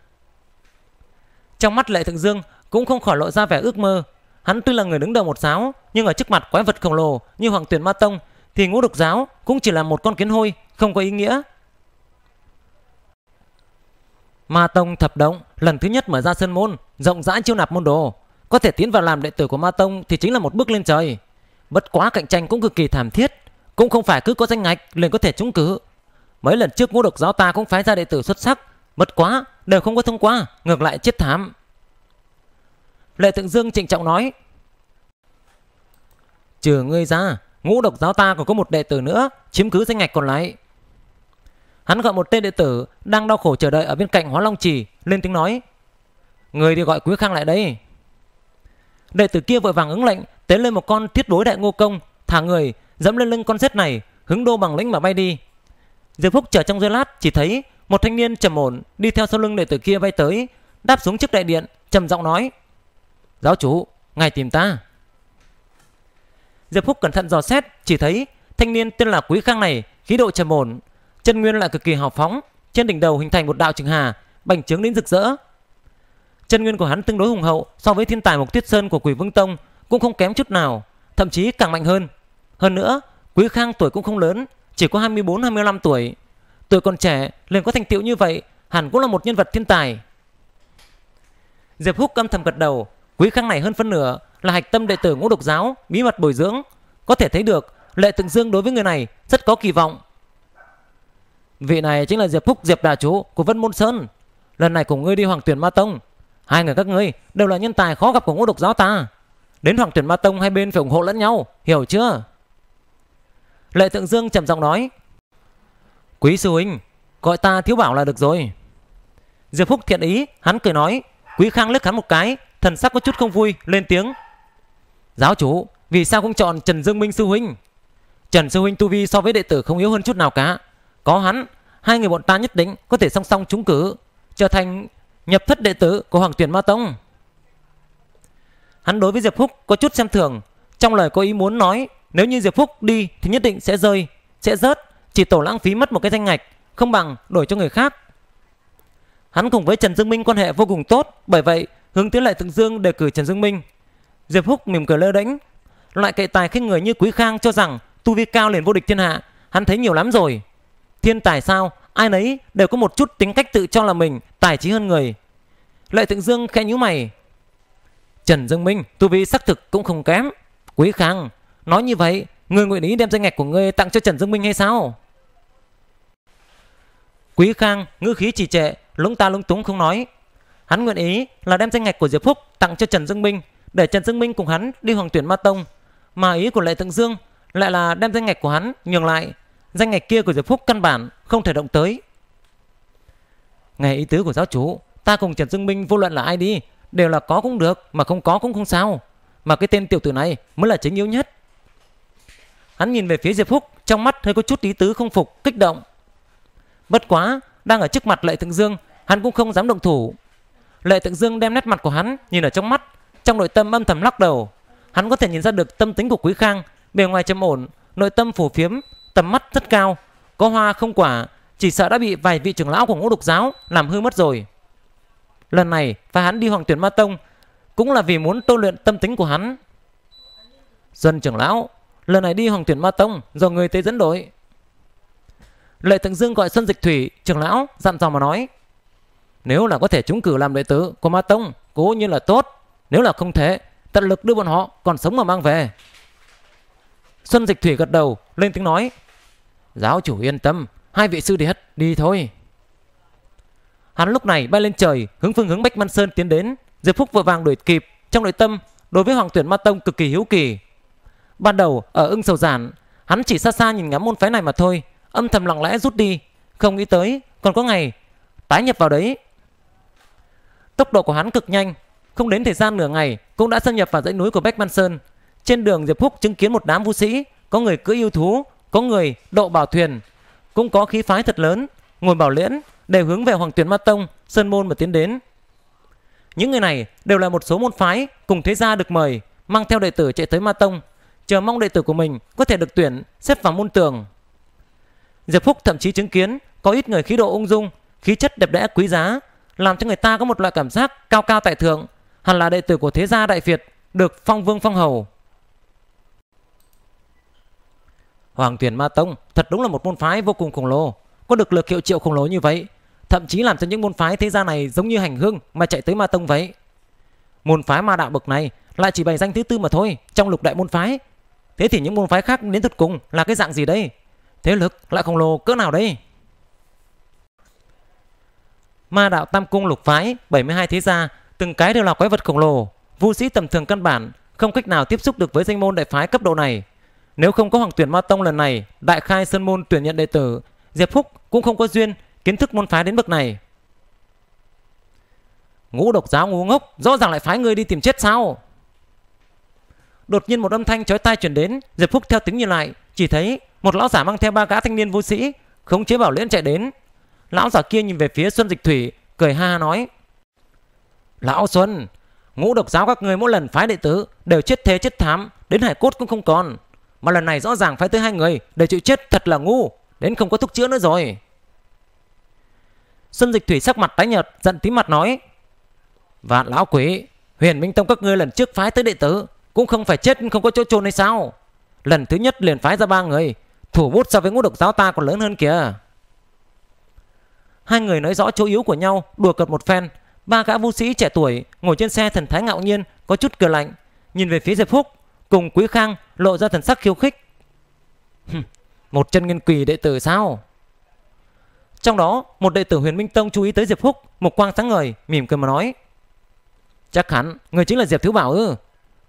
Trong mắt Lệ Thượng Dương cũng không khỏi lộ ra vẻ ước mơ. Hắn tuy là người đứng đầu một giáo, nhưng ở trước mặt quái vật khổng lồ như Hoàng Tuyền Ma Tông thì Ngũ Độc Giáo cũng chỉ là một con kiến hôi, không có ý nghĩa. Ma Tông thập động lần thứ nhất mở ra sơn môn, rộng rãi chiêu nạp môn đồ. Có thể tiến vào làm đệ tử của Ma Tông thì chính là một bước lên trời. Bất quá cạnh tranh cũng cực kỳ thảm thiết, cũng không phải cứ có danh ngạch liền có thể trúng cử. Mấy lần trước Ngũ Độc Giáo ta cũng phái ra đệ tử xuất sắc, bất quá đều không có thông qua, ngược lại chết thảm. Lệ Thượng Dương trịnh trọng nói: "Trừ ngươi ra, Ngũ Độc Giáo ta còn có một đệ tử nữa chiếm cứ danh ngạch còn lại." Hắn gọi một tên đệ tử đang đau khổ chờ đợi ở bên cạnh Hóa Long Trì, lên tiếng nói: "Người đi gọi Quý Khang lại đây." Đệ tử kia vội vàng ứng lệnh, tiến lên một con thiết đối đại ngô công, thả người dẫm lên lưng con rết này, hướng đô bằng lĩnh mà bay đi. Diệp Phúc chờ trong giây lát chỉ thấy một thanh niên trầm ổn đi theo sau lưng đệ tử kia bay tới, đáp xuống trước đại điện, trầm giọng nói: "Giáo chủ, ngài tìm ta." Diệp Phúc cẩn thận dò xét, chỉ thấy thanh niên tên là Quý Khang này khí độ trầm ổn, chân nguyên lại cực kỳ hào phóng, trên đỉnh đầu hình thành một đạo trường hà, bành trướng đến rực rỡ. Chân nguyên của hắn tương đối hùng hậu, so với thiên tài Mộc Tuyết Sơn của Quỷ Vương Tông cũng không kém chút nào, thậm chí càng mạnh hơn. Hơn nữa, Quý Khang tuổi cũng không lớn, chỉ có 24-25 tuổi. Tuổi còn trẻ liền có thành tựu như vậy, hẳn cũng là một nhân vật thiên tài. Diệp Húc âm thầm gật đầu. Quý Khang này hơn phân nửa là hạch tâm đệ tử Ngũ Độc Giáo bí mật bồi dưỡng, có thể thấy được Lệ Thượng Dương đối với người này rất có kỳ vọng. "Vị này chính là Diệp Húc, Diệp đà chủ của Vân Môn Sơn. Lần này cùng ngươi đi Hoàng Tuyền Ma Tông, hai người các ngươi đều là nhân tài khó gặp của Ngũ Độc Giáo ta. Đến Hoàng Tuyền Ma Tông hai bên phải ủng hộ lẫn nhau, hiểu chưa?" Lệ Thượng Dương trầm giọng nói: "Quý sư huynh, gọi ta Thiếu Bảo là được rồi." Diệp Húc thiện ý, hắn cười nói. Quý Khang liếc hắn một cái, thần sắc có chút không vui, lên tiếng: "Giáo chủ, vì sao không chọn Trần Dương Minh sư huynh? Trần sư huynh tu vi so với đệ tử không yếu hơn chút nào cả. Có hắn, hai người bọn ta nhất định có thể song song trúng cử, trở thành nhập thất đệ tử của Hoàng Tuyền Ma Tông." Hắn đối với Diệp Húc có chút xem thường, trong lời có ý muốn nói nếu như Diệp Húc đi thì nhất định sẽ rơi, sẽ rớt, chỉ tổ lãng phí mất một cái danh ngạch, không bằng đổi cho người khác. Hắn cùng với Trần Dương Minh quan hệ vô cùng tốt, bởi vậy hướng tiến lại Thượng Dương đề cử Trần Dương Minh. Diệp Húc mỉm cười lơ đễnh. Loại cậy tài khinh người như Quý Khang cho rằng tu vi cao liền vô địch thiên hạ, hắn thấy nhiều lắm rồi. Thiên tài sao, ai nấy đều có một chút tính cách tự cho là mình tài trí hơn người. Lại Thượng Dương khẽ nhíu mày. Trần Dương Minh tu vi xác thực cũng không kém. Quý Khang, nói như vậy, ngươi nguyện ý đem danh ngạch của ngươi tặng cho Trần Dương Minh hay sao? Quý Khang ngữ khí trì trệ, lúng ta lúng túng không nói. Hắn nguyện ý là đem danh ngạch của Diệp Phúc tặng cho Trần Dương Minh, để Trần Dương Minh cùng hắn đi Hoàng Tuyền Ma Tông, mà ý của Lệ Thượng Dương lại là đem danh ngạch của hắn nhường lại. Danh ngạch kia của Diệp Phúc căn bản không thể động tới. Nghe ý tứ của giáo chủ, ta cùng Trần Dương Minh vô luận là ai đi đều là có cũng được, mà không có cũng không sao. Mà cái tên tiểu tử này mới là chính yếu nhất. Hắn nhìn về phía Diệp Phúc, trong mắt hơi có chút ý tứ không phục, kích động. Bất quá đang ở trước mặt Lệ Thượng Dương, hắn cũng không dám động thủ. Lệ Thượng Dương đem nét mặt của hắn nhìn ở trong mắt, trong nội tâm âm thầm lắc đầu. Hắn có thể nhìn ra được tâm tính của Quý Khang, bề ngoài trầm ổn, nội tâm phù phiếm, tầm mắt rất cao, có hoa không quả, chỉ sợ đã bị vài vị trưởng lão của Ngũ Độc Giáo làm hư mất rồi. Lần này và hắn đi Hoàng Tuyền Ma Tông cũng là vì muốn tu luyện tâm tính của hắn. Xuân trưởng lão, lần này đi Hoàng Tuyền Ma Tông do người tới dẫn đội. Lệ Thượng Dương gọi Xuân Dịch Thủy trưởng lão dặn dò mà nói. Nếu là có thể trúng cử làm đệ tử của Ma Tông cố nhiên là tốt, nếu là không thể tận lực đưa bọn họ còn sống mà mang về. Xuân Dịch Thủy gật đầu, lên tiếng nói. Giáo chủ yên tâm, hai vị sư điệt đi thôi. Hắn lúc này bay lên trời, hướng phương hướng Bách Man Sơn tiến đến. Diệp Phúc vội vàng đuổi kịp, trong nội tâm đối với Hoàng Tuyền Ma Tông cực kỳ hiếu kỳ. Ban đầu ở Ưng Sầu Giản, hắn chỉ xa xa nhìn ngắm môn phái này mà thôi, âm thầm lặng lẽ rút đi, không nghĩ tới còn có ngày tái nhập vào đấy. Tốc độ của hắn cực nhanh, không đến thời gian nửa ngày cũng đã xâm nhập vào dãy núi của Bách Man Sơn. Trên đường Diệp Phúc chứng kiến một đám vũ sĩ, có người cưỡi yêu thú, có người độ bảo thuyền, cũng có khí phái thật lớn, ngồi bảo liễn, đều hướng về Hoàng Tuyền Ma Tông sơn môn mà tiến đến. Những người này đều là một số môn phái cùng thế gia được mời, mang theo đệ tử chạy tới Ma Tông, chờ mong đệ tử của mình có thể được tuyển xếp vào môn tường. Diệp Phúc thậm chí chứng kiến có ít người khí độ ung dung, khí chất đẹp đẽ quý giá, làm cho người ta có một loại cảm giác cao cao tại thượng, hẳn là đệ tử của thế gia Đại Việt, được phong vương phong hầu. Hoàng Tuyền Ma Tông thật đúng là một môn phái vô cùng khổng lồ, có được lực hiệu triệu khổng lồ như vậy, thậm chí làm cho những môn phái thế gia này giống như hành hương mà chạy tới Ma Tông vậy. Môn phái ma đạo bậc này lại chỉ bày danh thứ tư mà thôi trong lục đại môn phái. Thế thì những môn phái khác đến tột cùng là cái dạng gì đây? Thế lực lại khổng lồ cỡ nào đây? Ma đạo tam cung lục phái, 72 thế gia, từng cái đều là quái vật khổng lồ, vu sĩ tầm thường căn bản không cách nào tiếp xúc được với danh môn đại phái cấp độ này. Nếu không có Hoàng Tuyền Ma Tông lần này đại khai sơn môn tuyển nhận đệ tử, Diệp Phúc cũng không có duyên kiến thức môn phái đến bậc này. Ngũ Độc Giáo ngu ngốc, rõ ràng lại phái ngươi đi tìm chết sao? Đột nhiên một âm thanh chói tai truyền đến, Diệp Phúc theo tiếng nhìn lại, chỉ thấy một lão giả mang theo ba gã thanh niên vô sĩ khống chế bảo liễn chạy đến. Lão giả kia nhìn về phía Xuân Dịch Thủy, cười ha ha nói: Lão Xuân, Ngũ Độc Giáo các người mỗi lần phái đệ tử đều chết thế chết thám, đến hải cốt cũng không còn, mà lần này rõ ràng phái tới hai người để chịu chết, thật là ngu đến không có thuốc chữa nữa rồi. Xuân Dịch Thủy sắc mặt tái nhợt, giận tím mặt nói: Vạn lão quỷ, Huyền Minh Tông các ngươi lần trước phái tới đệ tử cũng không phải chết không có chỗ chôn hay sao? Lần thứ nhất liền phái ra ba người, thủ bút so với Ngũ Độc Giáo ta còn lớn hơn kìa. Hai người nói rõ chỗ yếu của nhau, đùa cợt một phen. Ba gã vũ sĩ trẻ tuổi ngồi trên xe thần thái ngạo nhiên, có chút cười lạnh, nhìn về phía Diệp Phúc cùng Quý Khang lộ ra thần sắc khiêu khích. Một chân nguyên quỷ đệ tử sao? Trong đó một đệ tử Huyền Minh Tông chú ý tới Diệp Phúc, một quang sáng ngời, mỉm cười mà nói: Chắc hẳn người chính là Diệp Thiếu Bảo ư?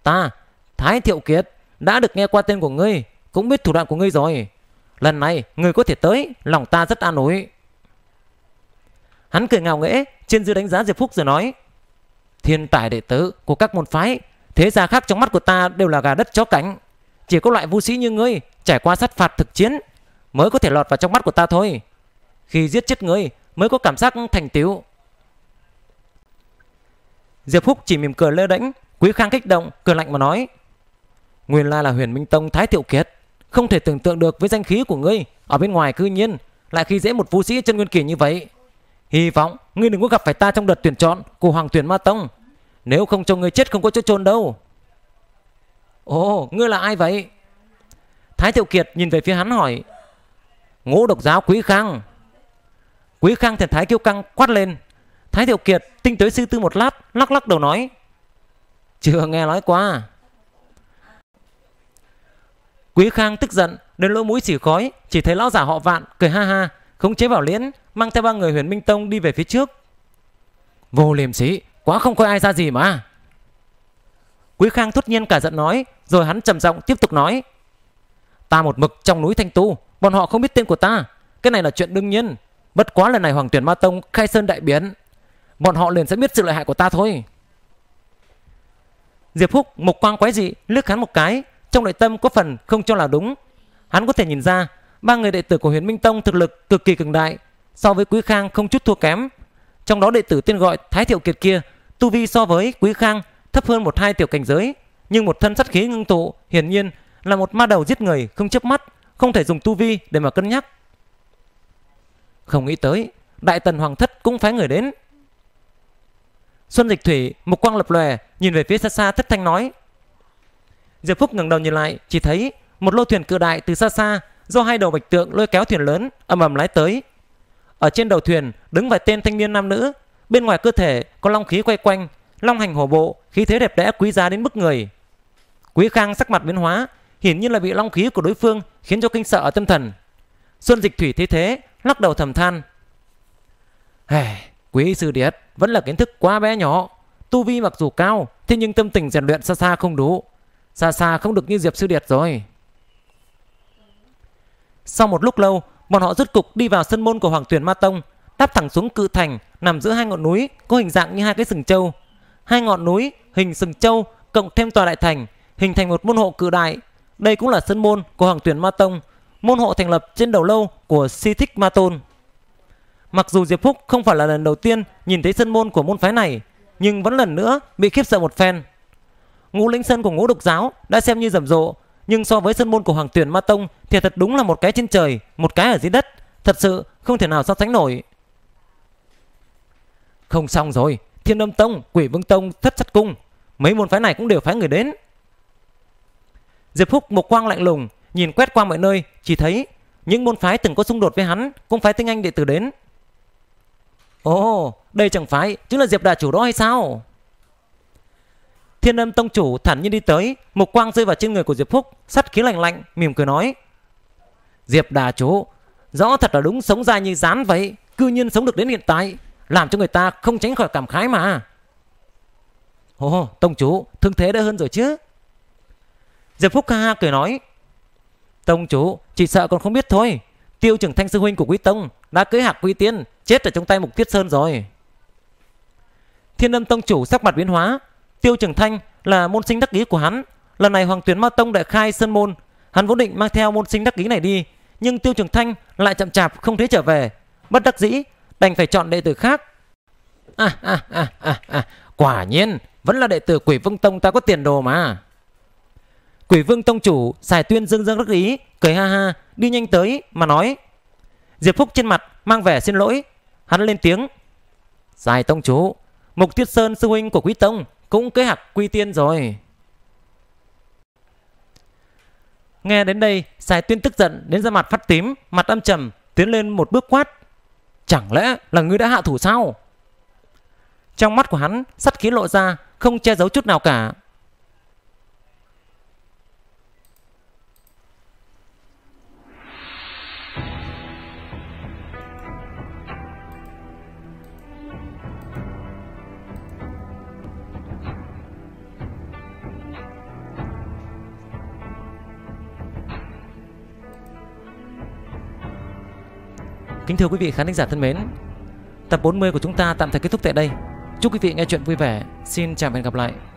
Ta Thái Thiệu Kiệt đã được nghe qua tên của ngươi, cũng biết thủ đoạn của ngươi rồi. Lần này ngươi có thể tới, lòng ta rất an ủi. Hắn cười ngạo nghễ, trên dưới đánh giá Diệp Phúc rồi nói: Thiên tài đệ tử của các môn phái thế gia khác trong mắt của ta đều là gà đất chó cánh, chỉ có loại vũ sĩ như ngươi trải qua sát phạt thực chiến mới có thể lọt vào trong mắt của ta thôi. Khi giết chết ngươi mới có cảm giác thành tựu. Diệp Phúc chỉ mỉm cười lơ đễnh. Quý Khang kích động cười lạnh mà nói: Nguyên lai là Huyền Minh Tông Thái Thiệu Kiệt, không thể tưởng tượng được với danh khí của ngươi ở bên ngoài cư nhiên lại khi dễ một vũ sĩ chân nguyên kỳ như vậy. Hy vọng ngươi đừng có gặp phải ta trong đợt tuyển chọn của Hoàng Tuyền Ma Tông, nếu không cho ngươi chết không có chỗ chôn đâu. Ồ, ngươi là ai vậy? Thái Thiệu Kiệt nhìn về phía hắn hỏi. Ngũ Độc Giáo Quý Khang. Quý Khang thần thái kiêu căng quát lên. Thái Thiệu Kiệt tinh tới suy tư một lát, lắc lắc đầu nói: Chưa nghe nói qua. Quý Khang tức giận đến lỗ mũi xỉ khói, chỉ thấy lão giả họ Vạn cười ha ha, khống chế bảo liễn mang theo ba người Huyền Minh Tông đi về phía trước. Vô liềm sĩ, quá không coi ai ra gì mà. Quý Khang thốt nhiên cả giận nói, rồi hắn trầm giọng tiếp tục nói: Ta một mực trong núi thanh tu, bọn họ không biết tên của ta, cái này là chuyện đương nhiên. Bất quá lần này Hoàng Tuyền Ma Tông khai sơn đại biến, bọn họ liền sẽ biết sự lợi hại của ta thôi. Diệp Phúc mục quang quái dị liếc hắn một cái, trong nội tâm có phần không cho là đúng. Hắn có thể nhìn ra ba người đệ tử của Huyền Minh Tông thực lực cực kỳ cường đại, so với Quý Khang không chút thua kém. Trong đó đệ tử tên gọi Thái Thiệu Kiệt kia tu vi so với Quý Khang thấp hơn 1-2 tiểu cảnh giới, nhưng một thân sát khí ngưng tụ, hiển nhiên là một ma đầu giết người không chớp mắt, không thể dùng tu vi để mà cân nhắc. Không nghĩ tới Đại Tần Hoàng Thất cũng phái người đến. Xuân Dịch Thủy một quang lập lòe, nhìn về phía xa xa thất thanh nói. Diệp Phúc ngẩng đầu nhìn lại, chỉ thấy một lô thuyền cự đại từ xa xa do hai đầu bạch tượng lôi kéo thuyền lớn ầm ầm lái tới. Ở trên đầu thuyền đứng vài tên thanh niên nam nữ, bên ngoài cơ thể có long khí quay quanh, long hành hổ bộ, khí thế đẹp đẽ quý giá đến mức người. Quý Khang sắc mặt biến hóa, hiển nhiên là bị long khí của đối phương khiến cho kinh sợ ở tâm thần. Xuân Dịch Thủy thấy thế lắc đầu thầm than: Quý sư điệt vẫn là kiến thức quá bé nhỏ, tu vi mặc dù cao thế nhưng tâm tình rèn luyện xa xa không đủ, xa xa không được như Diệp sư điệt rồi. Sau một lúc lâu, bọn họ rốt cục đi vào sân môn của Hoàng Tuyền Ma Tông, đáp thẳng xuống cự thành nằm giữa hai ngọn núi có hình dạng như hai cái sừng trâu. Hai ngọn núi hình sừng trâu cộng thêm tòa đại thành hình thành một môn hộ cự đại. Đây cũng là sân môn của Hoàng Tuyền Ma Tông, môn hộ thành lập trên đầu lâu của Si Thích Ma Tôn. Mặc dù Diệp Phúc không phải là lần đầu tiên nhìn thấy sân môn của môn phái này, nhưng vẫn lần nữa bị khiếp sợ một phen. Ngũ Linh Sơn của Ngũ Độc Giáo đã xem như rầm rộ, nhưng so với sơn môn của Hoàng Tuyền Ma Tông thì thật đúng là một cái trên trời, một cái ở dưới đất, thật sự không thể nào so sánh nổi. Không xong rồi, Thiên Âm Tông, Quỷ Vương Tông, Thất Sát Cung, mấy môn phái này cũng đều phái người đến. Diệp Húc một quang lạnh lùng nhìn quét qua mọi nơi, chỉ thấy những môn phái từng có xung đột với hắn cũng phái tinh anh đệ tử đến. Ồ, đây chẳng phải chính là Diệp Đà Chủ đó hay sao? Thiên Âm Tông chủ thản nhiên đi tới, một quang rơi vào trên người của Diệp Húc, sắt khí lạnh lạnh, mỉm cười nói: Diệp Đà Chủ, rõ thật là đúng sống dai như rán vậy, cư nhiên sống được đến hiện tại, làm cho người ta không tránh khỏi cảm khái mà. Ồ, Tông chủ, thương thế đã hơn rồi chứ? Diệp Húc ha ha cười nói: Tông chủ, chỉ sợ còn không biết thôi, Tiêu Trường Thanh sư huynh của Quý Tông đã cưới hạc Quý Tiên, chết ở trong tay Mục Tiết Sơn rồi. Thiên Âm Tông chủ sắc mặt biến hóa. Tiêu Trường Thanh là môn sinh đắc ý của hắn. Lần này Hoàng Tuyền Ma Tông đại khai sơn môn, hắn vốn định mang theo môn sinh đắc ý này đi, nhưng Tiêu Trường Thanh lại chậm chạp không thấy trở về, bất đắc dĩ đành phải chọn đệ tử khác. Quả nhiên vẫn là đệ tử Quỷ Vương Tông ta có tiền đồ mà. Quỷ Vương Tông chủ Sài Tuyên dương dương đắc ý cười ha ha, đi nhanh tới mà nói. Diệp Phúc trên mặt mang vẻ xin lỗi, hắn lên tiếng: Sài Tông chủ, Mục Tiết Sơn sư huynh của Quý Tông cũng kế hạc Quy Tiên rồi. Nghe đến đây, Sài Tuyên tức giận đến ra mặt phát tím, mặt âm trầm, tiến lên một bước quát: Chẳng lẽ là ngươi đã hạ thủ sao? Trong mắt của hắn sắt khí lộ ra, không che giấu chút nào cả. Kính thưa quý vị khán thính giả thân mến, tập 40 của chúng ta tạm thời kết thúc tại đây. Chúc quý vị nghe chuyện vui vẻ. Xin chào và hẹn gặp lại.